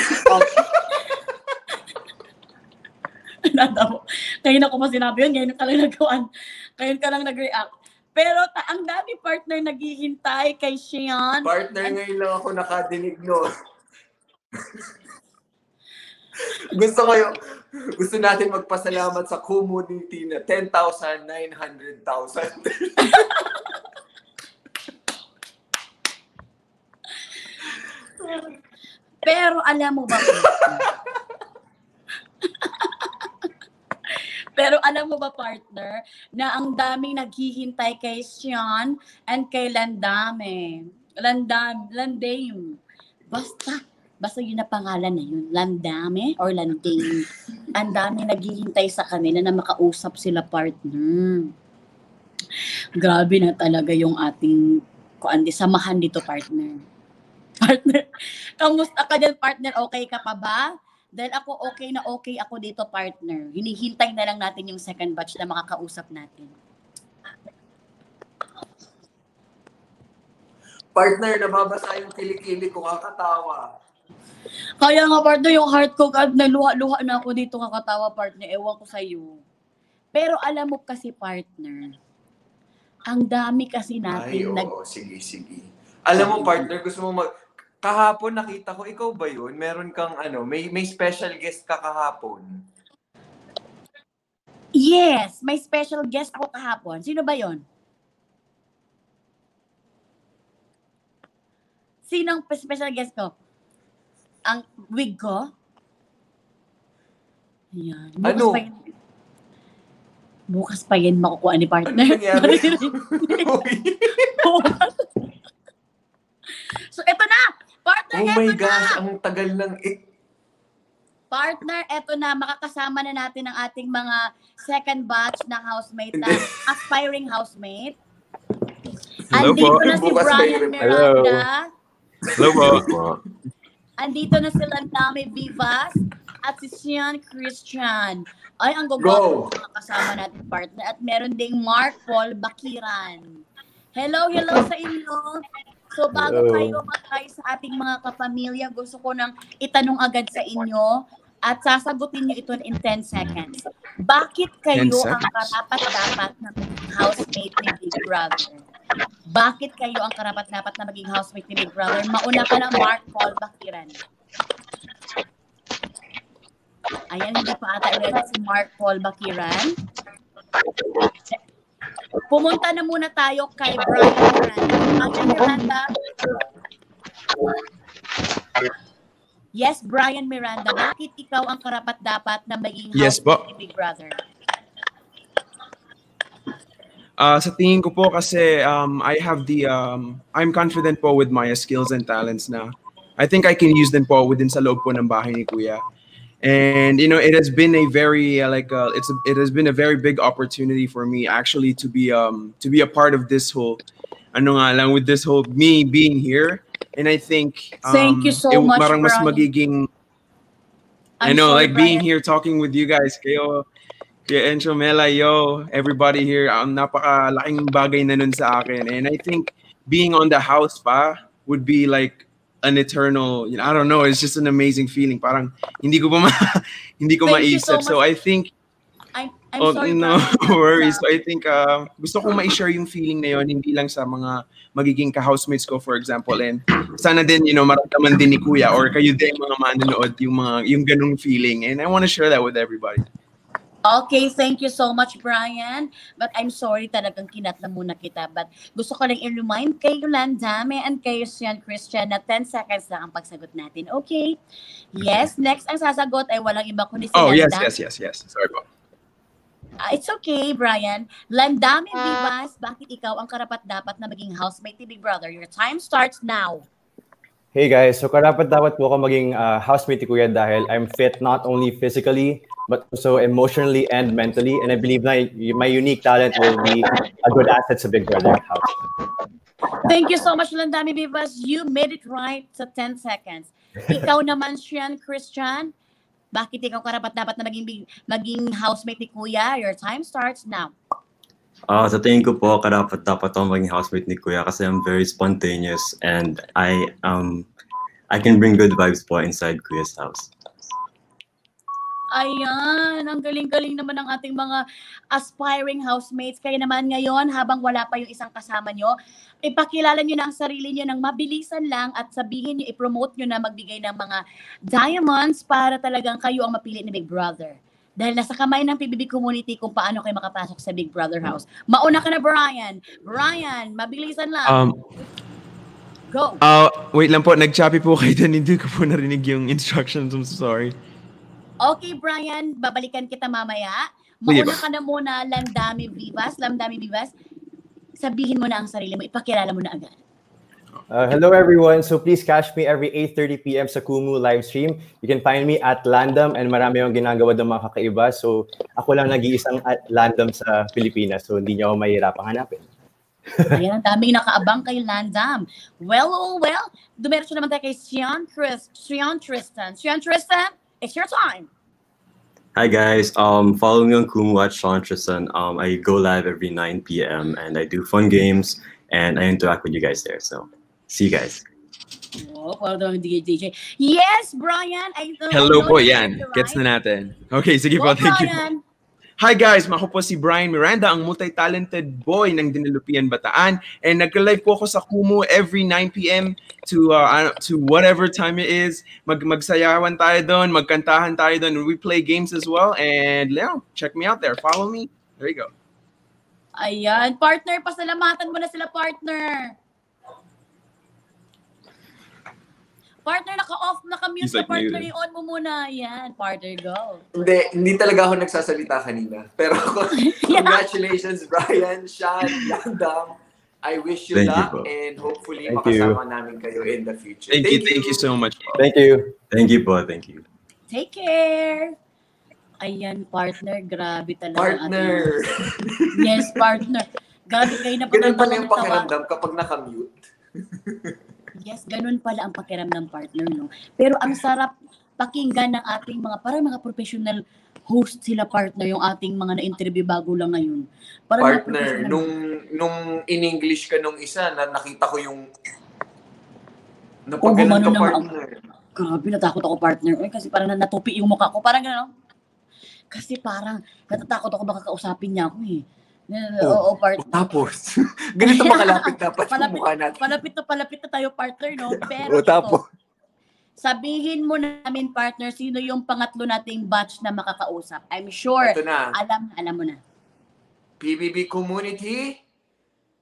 Okay. Ngayon ako masinabi yun, ngayon ka lang nagawaan. Ngayon ka lang nag-react. Pero ta ang dami partner naghihintay kay Sean. Partner, and... ngayon lang ako nakadinig, no? Gusto kayo, gusto natin magpasalamat sa community na ten thousand, nine hundred thousand. Pero alam mo ba, Pero alam mo ba, partner, na ang daming naghihintay kay Sean and kay Landame. Landam, Landame. Basta. Basta yun na pangalan na yun, Landame or Landame. Ang dami naghihintay sa kanila na makausap sila partner. Grabe na talaga yung ating kuandi, samahan dito partner. Partner, kamusta ka dyan partner? Okay ka pa ba? Dahil ako okay na okay ako dito partner. Hinihintay na lang natin yung second batch na makakausap natin. Partner, nababasa yung kilikili ko, kakatawa. Kaya nga partner, yung heart ko, naluha-luha na ako dito kakatawa partner, ewan ko sa'yo. Pero alam mo kasi partner, ang dami kasi natin. Ay, oo, nag sige, sige. Alam mo partner, gusto mo mag... Kahapon nakita ko, ikaw ba yun? Meron kang ano, may, may special guest ka kahapon. Yes, may special guest ako kahapon. Sino ba yun? Sinong special guest ko? Ang wig ko? Ayan. Bukas ano? Pa yun. Bukas pa yun makukuha ni partner. Ano so, eto na! Partner, oh my gosh, na. Ang tagal ng... It... Partner, eto na. Makakasama na natin ang ating mga second batch na housemate na aspiring housemate. Hello andito po. Na si bukas Brian Miranda. Hello. Hello po. Andito na si Landame Vivas at si Sean Christian. Ay, ang gagawa ko kasama natin partner. At meron ding Mark Paul Bakiran. Hello, hello sa inyo. So bago kayo mag-try sa ating mga kapamilya, gusto ko nang itanong agad sa inyo at sasagutin nyo ito in ten seconds. Bakit kayo ten seconds ang karapat-dapat ng housemate ni Big Brother? Bakit kayo ang karapat-dapat na maging housemate ni Big Brother? Mauna ka na, Mark Paul Bakiran. Ayan, hindi pa ata ulit si Mark Paul Bakiran. Pumunta na muna tayo kay Brian Miranda. Ayan, Miranda. Yes, Brian Miranda. Bakit ikaw ang karapat-dapat na maging yes, housemate ni Big Brother? Uh, sa tingin ko po kasi um, I have the, um, I'm confident po with my skills and talents na I think I can use them po within sa loob po ng bahay ni Kuya. And you know, it has been a very uh, like uh, it's a, it has been a very big opportunity for me actually to be um to be a part of this whole ano nga lang with this whole me being here. And I think um, thank you so it, much parang mas magiging I'm I know sorry, like Brian. Being here talking with you guys kayo kay Enchong, Melai, yo everybody here um, napakalaking bagay na nun sa akin. And I think being on the house pa would be like an eternal, you know, I don't know, it's just an amazing feeling. Parang hindi ko pa ma hindi ko maisip. So, so I think I I'm oh, sorry. No worries. So I think uh, gusto kong mai-share yung feeling na yon hindi lang sa mga magiging ka-housemates ko, for example, and sana din, you know, maramdaman din ni Kuya or kayo din mga manonood yung mga yung ganung feeling. And I want to share that with everybody. Okay, thank you so much, Brian. But I'm sorry talagang kinatla muna kita. But gusto ko lang i-remind kay Yolanda and kay Sian Christian na ten seconds lang ang pagsagot natin. Okay? Yes, next ang sasagot ay walang iba kundi si Yolanda. Oh, yes, yes, yes, yes. Sorry po. Uh, it's okay, Brian. Landami Vivas, bakit ikaw ang karapat-dapat na maging housemate ni Big Brother? Your time starts now. Hey guys, so karapat-dapat po ako maging uh, housemate ni Kuya dahil I'm fit not only physically, but also emotionally and mentally. And I believe my, my unique talent will be a good asset to Big Brother house. Thank you so much, Landami Vivas. You made it right sa ten seconds. Ikaw naman, Sian Christian, bakit ikaw karapat-dapat na maging, maging housemate ni Kuya? Your time starts now. Uh, sa tingin ko po, karapat-dapat ako maging housemate ni Kuya kasi I'm very spontaneous and I um I can bring good vibes po inside Kuya's house. Ayan, ang galing-galing naman ng ating mga aspiring housemates. Kaya naman ngayon, habang wala pa yung isang kasama nyo, ipakilala nyo na ang sarili nyo ng mabilisan lang at sabihin nyo, ipromote nyo na magbigay ng mga diamonds para talagang kayo ang mapili ni Big Brother. Dahil nasa kamay ng P B B community kung paano kayo makapasok sa Big Brother house. Mauna ka na, Brian. Brian, mabilisan lang. Um, Go. Uh, wait lang po, nag-choppy po kayo din. Hindi ko po narinig yung instructions. I'm sorry. Okay, Brian. Babalikan kita mamaya. Mauna ka na muna, Landami Vivas. Landami Vivas, sabihin mo na ang sarili mo. Ipakilala mo na agad. Uh, hello everyone. So please catch me every eight thirty p m sa Kumu live stream. You can find me at Landam and marami yung ginagawa ng mga kakaiba. So ako lang nag-iisang at Landam sa Pilipinas. So hindi niyo ako mahirapang hanapin. Ayan, ang daming nakaabang kay Landam. Well, oh well. Dumiretso naman tayo kay Sian Chris, Sian Tristan. Sian Tristan, it's your time. Hi guys. Um, follow me on Kumu at Sian Tristan. Um, I go live every nine p m and I do fun games and I interact with you guys there. So see you guys. Oh, D J. Yes, Brian. I Hello po yan. Gets na natin. Okay, sige po. Thank Brian. You. Hi guys, ako po si Brian Miranda, ang multi-talented boy ng Dinalupian Bataan. And nag-live po ako sa Kumu every nine p m to uh, to whatever time it is. Mag-magsayawan tayo doon, magkantahan tayo doon. We play games as well. And yeah, check me out there. Follow me. There you go. Ayan. Partner, pasalamatan mo na sila, partner. Partner, naka-off, naka-mute na, like partner, i-on mo muna. Yan, partner, go. Hindi, hindi talaga ako nagsasalita kanina. Pero yeah. Congratulations, Brian, Sean, Landam. I wish you thank luck you, and hopefully thank makasama you. Namin kayo in the future. Thank, thank you, you, thank you so much. Bro. Thank you. Thank you, po. Thank you. Take care. Ayan, partner, grabe talaga. Partner. Yes, partner. Grabe kayo na. Ganun pala yung pakiramdam kapag naka-mute. Yes, ganun pala ang pakiramdam ng partner, no? Pero ang sarap pakinggan ng ating mga, parang mga professional host sila, partner, yung ating mga na-interview bago lang ngayon. Parang partner, nung, nung in-English ka nung isa, na nakita ko yung napagalan ka, partner. Grabe, natakot ako, partner. Ay, kasi parang natupi yung mukha ko. Parang gano'n. Kasi parang natatakot ako baka kausapin niya ako, eh. Oo, oh, partner. Tapos, ganito makalapit dapat yung mukha natin. Palapit na palapit na tayo, partner, no? Pero o, tapos, ito, sabihin mo namin, partner, sino yung pangatlo nating batch na makakausap. I'm sure, na. alam na, alam mo na. P B B Community,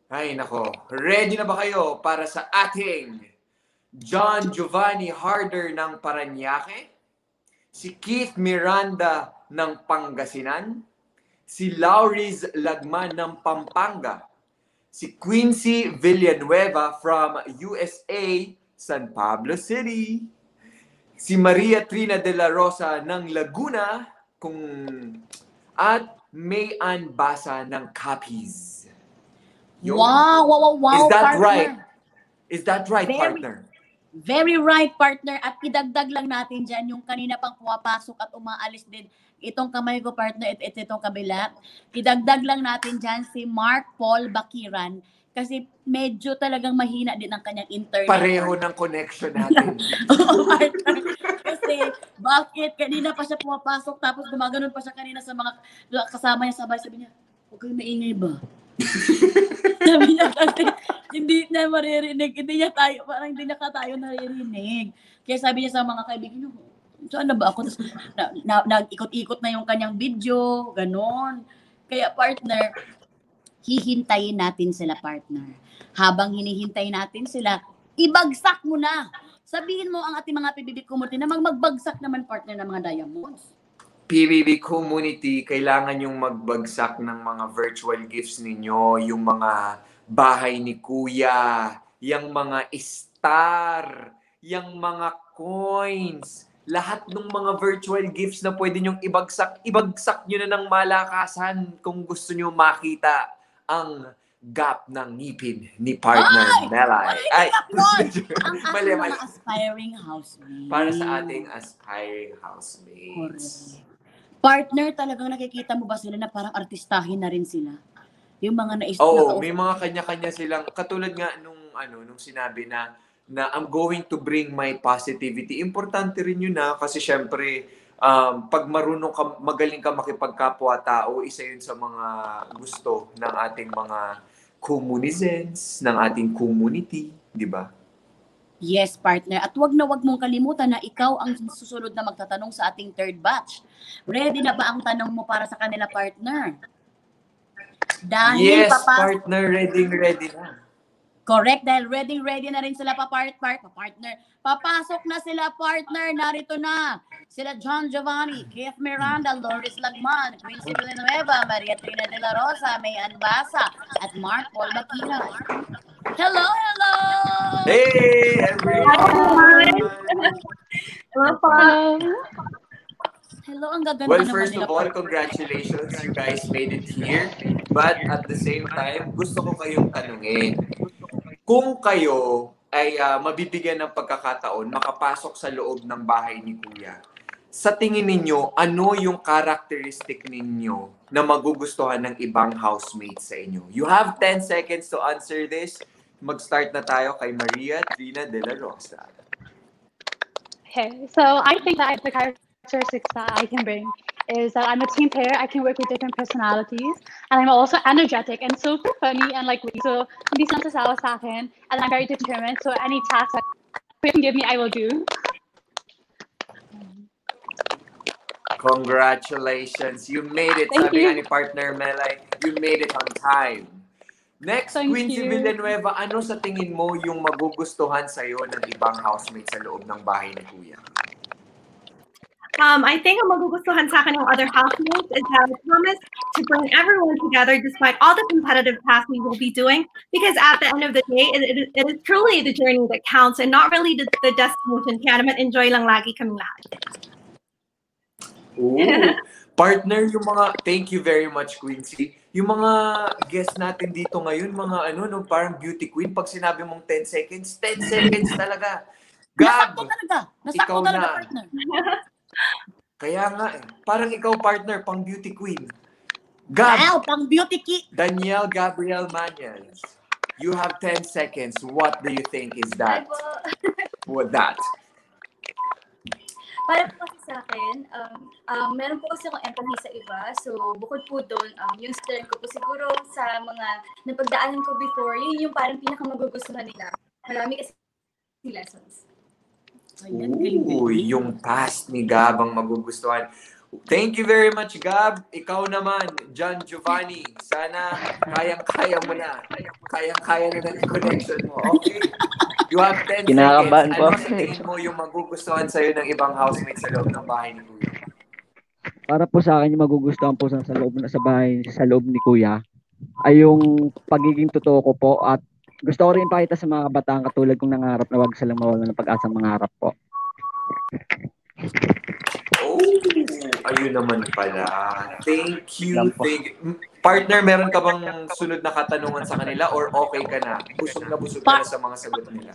ay nako, ready na ba kayo para sa ating John Giovanni Harder ng Parañaque? Si Keith Miranda ng Pangasinan? Si Lauris Lagman ng Pampanga, si Quincy Villanueva from U S A, San Pablo City, si Maria Trina de la Rosa ng Laguna, kung at May Ann Basa ng Capiz. Wow, wow, wow, wow, Is that partner. right? Is that right, Very. partner? Very right, partner. At idagdag lang natin dyan yung kanina pang pumapasok at umaalis din. Itong kamay ko, partner, at it, it, itong kabila. Idagdag lang natin dyan si Mark Paul Bakiran. Kasi medyo talagang mahina din ang kanyang internet. Pareho ng connection natin. Oo, partner. Kasi bakit? Kanina pa siya pumapasok tapos gumaganon pa siya kanina sa mga kasama niya sabay. Sabi niya, huwag kayo maingay ba? Sabi niya kasi hindi niya maririnig, hindi niya tayo, parang hindi niya ka tayo naririnig. Kaya sabi niya sa mga kaibigan, saan na ba ako? Nag-ikot-ikot na yung kanyang video, ganon. Kaya partner, hihintayin natin sila, partner. Habang hinihintay natin sila, ibagsak mo na. Sabihin mo ang ating mga P B B community na magbagsak naman, partner, ng mga diamonds. P B B community, kailangan yung magbagsak ng mga virtual gifts ninyo, yung mga bahay ni Kuya, yung mga star, yung mga coins, lahat ng mga virtual gifts na pwede nyong ibagsak, ibagsak nyo na ng malakasan kung gusto nyo makita ang gap ng ngipin ni partner Melai. Ay! Ay ang ating mga aspiring housemates. Para sa ating aspiring housemates. Correct. Partner, talagang nakikita mo ba sila na parang artistahin na rin sila? Yung mga nais... Oo, na may mga kanya-kanya silang... Katulad nga nung, ano, nung sinabi na, na I'm going to bring my positivity. Importante rin yun na kasi syempre, um, pag marunong ka, magaling ka makipagkapwa-tao, isa yun sa mga gusto ng ating mga kumunizens, ng ating community, di ba? Yes, partner. At wag na wag mong kalimutan na ikaw ang susunod na magtatanong sa ating third batch. Ready na ba ang tanong mo para sa kanila, partner? Dahil yes, papa, partner. Ready, ready na. Correct. Dahil ready, ready na rin sila, papart, part, partner. Papasok na sila, partner. Narito na. Sila John Giovanni, Keith Miranda, Loris Lagman, Quincy Villanueva, Maria Trina de la Rosa, May Ann Basa, at Mark Paul Bakiran. Hello, hello! Hey, everyone! Hello, Paul. Hello, ang gaganda naman nila. Well, first of all, congratulations. You guys made it here. But at the same time, gusto ko kayong tanungin. Kung kayo ay uh, mabibigyan ng pagkakataon, makapasok sa loob ng bahay ni Kuya, sa tingin ninyo, ano yung characteristic ninyo na magugustuhan ng ibang housemates sa inyo? You have ten seconds to answer this. Mag-start na tayo kay Maria Trina de la Rosa. Okay, so I think that the characteristics that I can bring is that I'm a team player. I can work with different personalities, and I'm also energetic and super funny and like so. Hindi sasawa sa akin, and I'm very determined. So any task that you can give me, I will do. Congratulations. You mid it, Thank sabi ni partner Melai. You made it on time. Next, Thank Quincy you. Villanueva, ano sa tingin mo yung magugustuhan sa'yo ng ibang housemate sa loob ng bahay ni Kuya? Um, I think ang magugustuhan sa akin ng other housemates is that I promise to bring everyone together despite all the competitive tasks we will be doing, because at the end of the day, it, it, it is truly the journey that counts and not really the, the destination. Kaya naman, enjoy lang lagi kaming lahat. Ooh. Partner, yung mga, thank you very much, Quincy. Yung mga guests natin dito ngayon, mga ano, no, parang beauty queen, pag sinabi mong ten seconds, ten seconds talaga. Gab, nasakto talaga. Nasakto ikaw talaga, na. Partner. Kaya nga, eh, parang ikaw, partner, pang beauty queen. Gab. Wow, pang beauty queen. Danielle Gabriel Manias, you have ten seconds. What do you think is that? What that? Para po kasi sa akin, um, um, meron po kasi akong empathy sa iba. So bukod po doon, um, yung stern ko po siguro sa mga napagdaanan ko before, yun yung parang pinakamagugustuhan nila. Marami kasi lessons. Ooh, yung past ni Gab ang magugustuhan. Thank you very much, Gab. Ikaw naman, John Giovanni. Sana kayang-kaya mo na. Kayang-kaya na na yung connection mo. Okay? You have ten Kinakabahan seconds. Ano sa tingin mo yung magugustuhan sa'yo ng ibang housemates sa loob ng bahay ni Kuya? Para po sa akin, yung magugustuhan po sa, sa loob na sa bahay, sa loob ni Kuya, ay yung pagiging totoo ko po at gusto ko rin pakita sa mga kabataan katulad kong nangarap na huwag silang mawala ng pag-asang mangarap po. Oh, ayun naman pala. Thank you. Thank you. Partner, meron ka bang sunod na katanungan sa kanila or okay ka na? Busog na busog ka na sa mga sagot nila.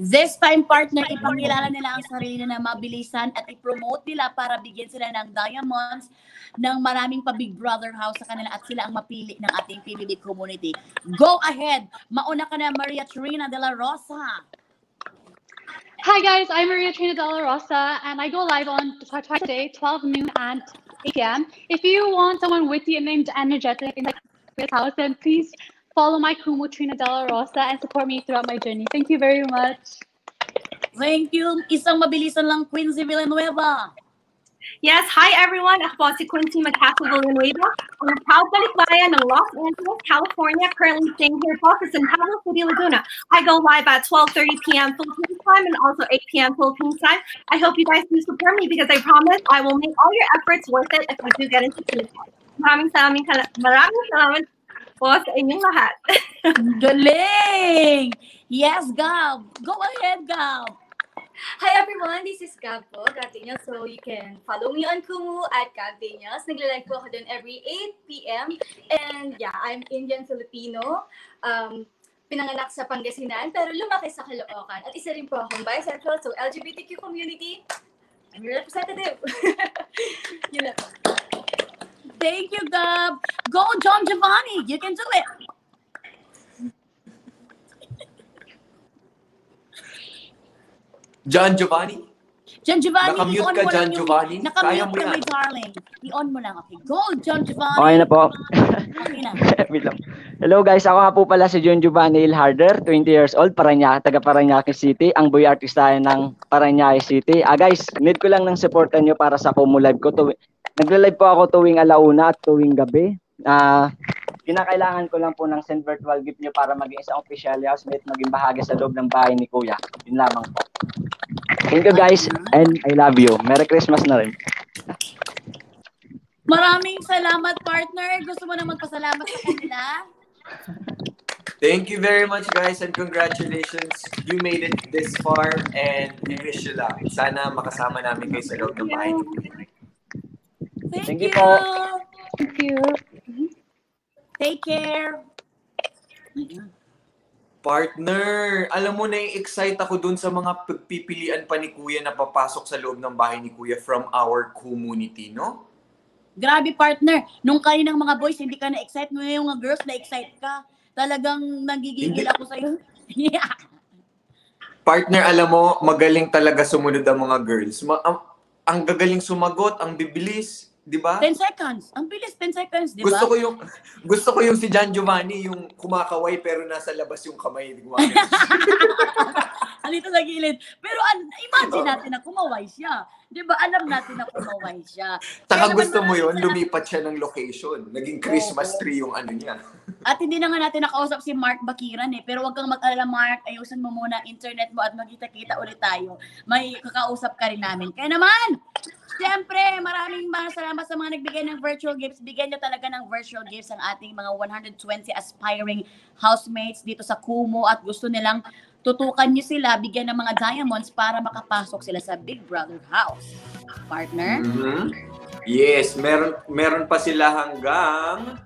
This time, partner, ipakilala nila ang sarili na mabilisan at ipromote nila para bigyan sila ng diamonds ng maraming pa Big Brother house sa kanila at sila ang mapili ng ating P B B community. Go ahead! Mauna ka na, Maria Trina de la Rosa. Hi guys, I'm Maria Trina de la Rosa and I go live on Saturday, twelve noon and eight p m If you want someone witty and named energetic in the house, then please follow my Kumu Trina de la Rosa and support me throughout my journey. Thank you very much. Thank you. Isang mabilisan lang, Quincy Villanueva. Yes, hi everyone. Ako po si Quincy Macaso Villanueva. I'm a proud Balikbayan ng Los Angeles, California, currently staying here po sa San Pablo City, Laguna. I go live at twelve thirty p m Philippine time and also eight p m Philippine time. I hope you guys do support me because I promise I will make all your efforts worth it if you do get into the time. Maraming salamat, maraming salamat po sa inyong lahat. Galing! Yes, Gab! Go ahead, Gab! Hi everyone, this is Gab po, Gab Daniels. So you can follow me on Kumu at Gab Daniels. Naglalive po ako doon every eight p m And yeah, I'm Indian-Filipino. Um, pinanganak sa Pangasinan, pero lumaki sa Caloocan. At isa rin po akong bisexual, so L G B T Q community, I'm your representative. Yun na po. Thank you, Gab. Go, John Giovanni. You can do it. John Giovanni? John Giovanni, naka-mute ka, John Giovanni. Naka-mute ka, my darling. I-on mo lang. Okay. Go, John Giovanni. Okay na po. Hello guys, ako nga po pala si John Giovanni Ilharder, twenty years old, Paranaque, taga Paranaque City. Ang buhay artista ng Paranaque City. Ah guys, need ko lang ng supportan nyo para sa Kumu Live ko. To Nagla-live po ako tuwing alauna at tuwing gabi. Ah, kinakailangan ko lang po ng send virtual gift nyo para maging isang official housemate, maging bahagi sa loob ng bahay ni Kuya. Yun lamang po. Thank you guys and I love you. Merry Christmas na rin. Maraming salamat, partner. Gusto mo na magpasalamat sa kanila? Thank you very much guys and congratulations. You made it this far and I wish you luck. Sana makasama namin kayo sa loob ng bahay ni Kuya. Thank, Thank you. you. Thank you. Take care. Partner, alam mo na i-excite ako dun sa mga pagpipilian pa ni Kuya na papasok sa loob ng bahay ni Kuya from our community, no? Grabe, partner. Nung kaninang mga boys, hindi ka na-excite. Ngayon yung mga girls, na-excite ka. Talagang nagigigil hindi. Ako sa'yo. Yeah. Partner, alam mo, magaling talaga sumunod ang mga girls. Ma ang, ang gagaling sumagot, ang bibilis. Diba? ten seconds. Ang bilis, ten seconds, diba? Gusto ko yung gusto ko yung si John Giovanni, yung kumakaway pero nasa labas yung kamay. Alito sa gilid. Pero an, imagine oh. natin na kumaway siya. Diba? Alam natin na kumaway siya. Taka gusto mo yun, lumipat siya ng location. Naging Christmas oh. tree yung ano niya. At hindi na nga natin nakausap si Mark Bakiran eh. Pero wag kang mag-alala, Mark. Ayusin mo muna internet mo at magkita-kita ulit tayo. May kakausap ka rin namin. Kaya naman! Siyempre, maraming maraming salamat sa mga nagbigay ng virtual gifts. Bigyan nyo talaga ng virtual gifts ang ating mga one hundred twenty aspiring housemates dito sa Kumu at gusto nilang tutukan nyo sila, bigyan ng mga diamonds para makapasok sila sa Big Brother house. Partner? Mm-hmm. Yes, meron, meron pa sila hanggang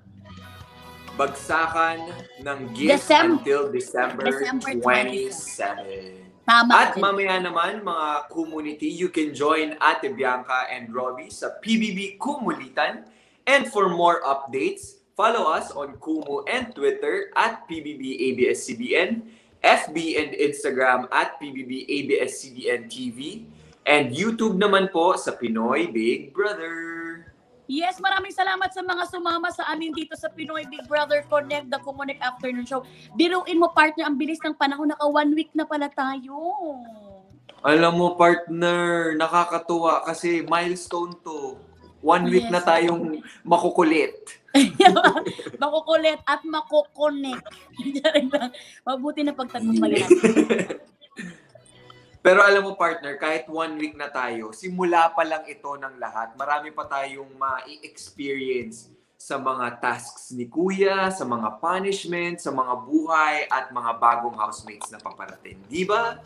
bagsakan ng gifts Decem until December, December twenty-seventh. Tama. At mamaya naman, mga community, you can join Ate Bianca and Robbie sa P B B Kumulitan. And for more updates, follow us on Kumu and Twitter at P B B A B S C B N, F B and Instagram at P B B A B S C B N T V, And YouTube naman po sa Pinoy Big Brother. Yes, maraming salamat sa mga sumama sa amin dito sa Pinoy Big Brother Connect, the KUMUnect Afternoon Show. Biruin mo, partner, ang bilis ng panahon. Naka one week na pala tayo. Alam mo, partner, nakakatuwa kasi milestone to. One yes. week na tayong makukulit. Makukulit at makukonek. Mabuti na pagtanong. Pero alam mo, partner, kahit one week na tayo, simula pa lang ito ng lahat. Marami pa tayong ma-experience sa mga tasks ni Kuya, sa mga punishment, sa mga buhay, at mga bagong housemates na paparating. Di ba?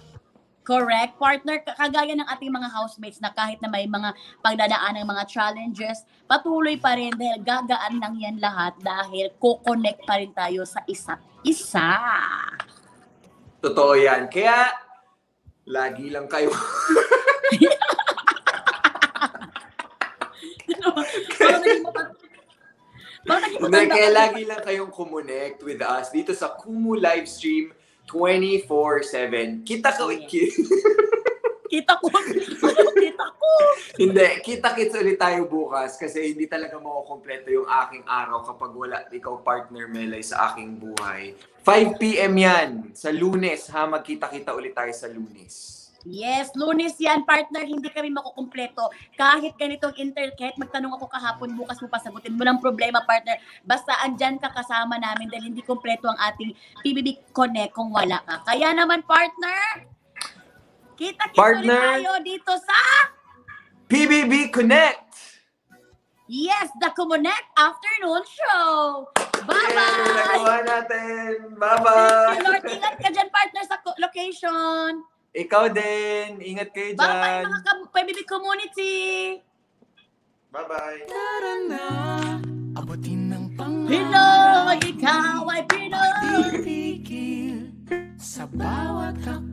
Correct. Partner, kagaya ng ating mga housemates na kahit na may mga pagdadaan ng mga challenges, patuloy pa rin dahil gagaan lang yan lahat dahil kukonek pa rin tayo sa isa't isa. Totoo yan. Kaya... lagi lang kayo. Kaya lagi lang kayong KUMUnect with us dito sa Kumu Livestream twenty-four seven. Kita ko. Kita ko. Kita ko. Hindi. Kita-kits ulit tayo bukas kasi hindi talaga makukompleto yung aking araw kapag wala ikaw, partner Melai, sa aking buhay. five p m yan sa Lunes, ha? Magkita-kita ulit tayo sa Lunes. Yes, Lunes yan, partner. Hindi kami makukumpleto. Kahit ganitong internet, kahit magtanong ako kahapon, bukas mo pasagutin mo ng problema, partner. Basta andyan ka kasama namin dahil hindi kumpleto ang ating P B B Connect kung wala ka. Kaya naman, partner, kita-kita partner, rin tayo dito sa P B B Connect. Yes, the KUMUnect Afternoon Show. Bye-bye! Yay, nagawa natin. Bye-bye! Lord, ingat ka dyan, partner, sa location. Ikaw din. Ingat kayo dyan. Bye-bye, mga P B B community. Bye-bye. Pinoy, ikaw ay Pinoy. Sa bawat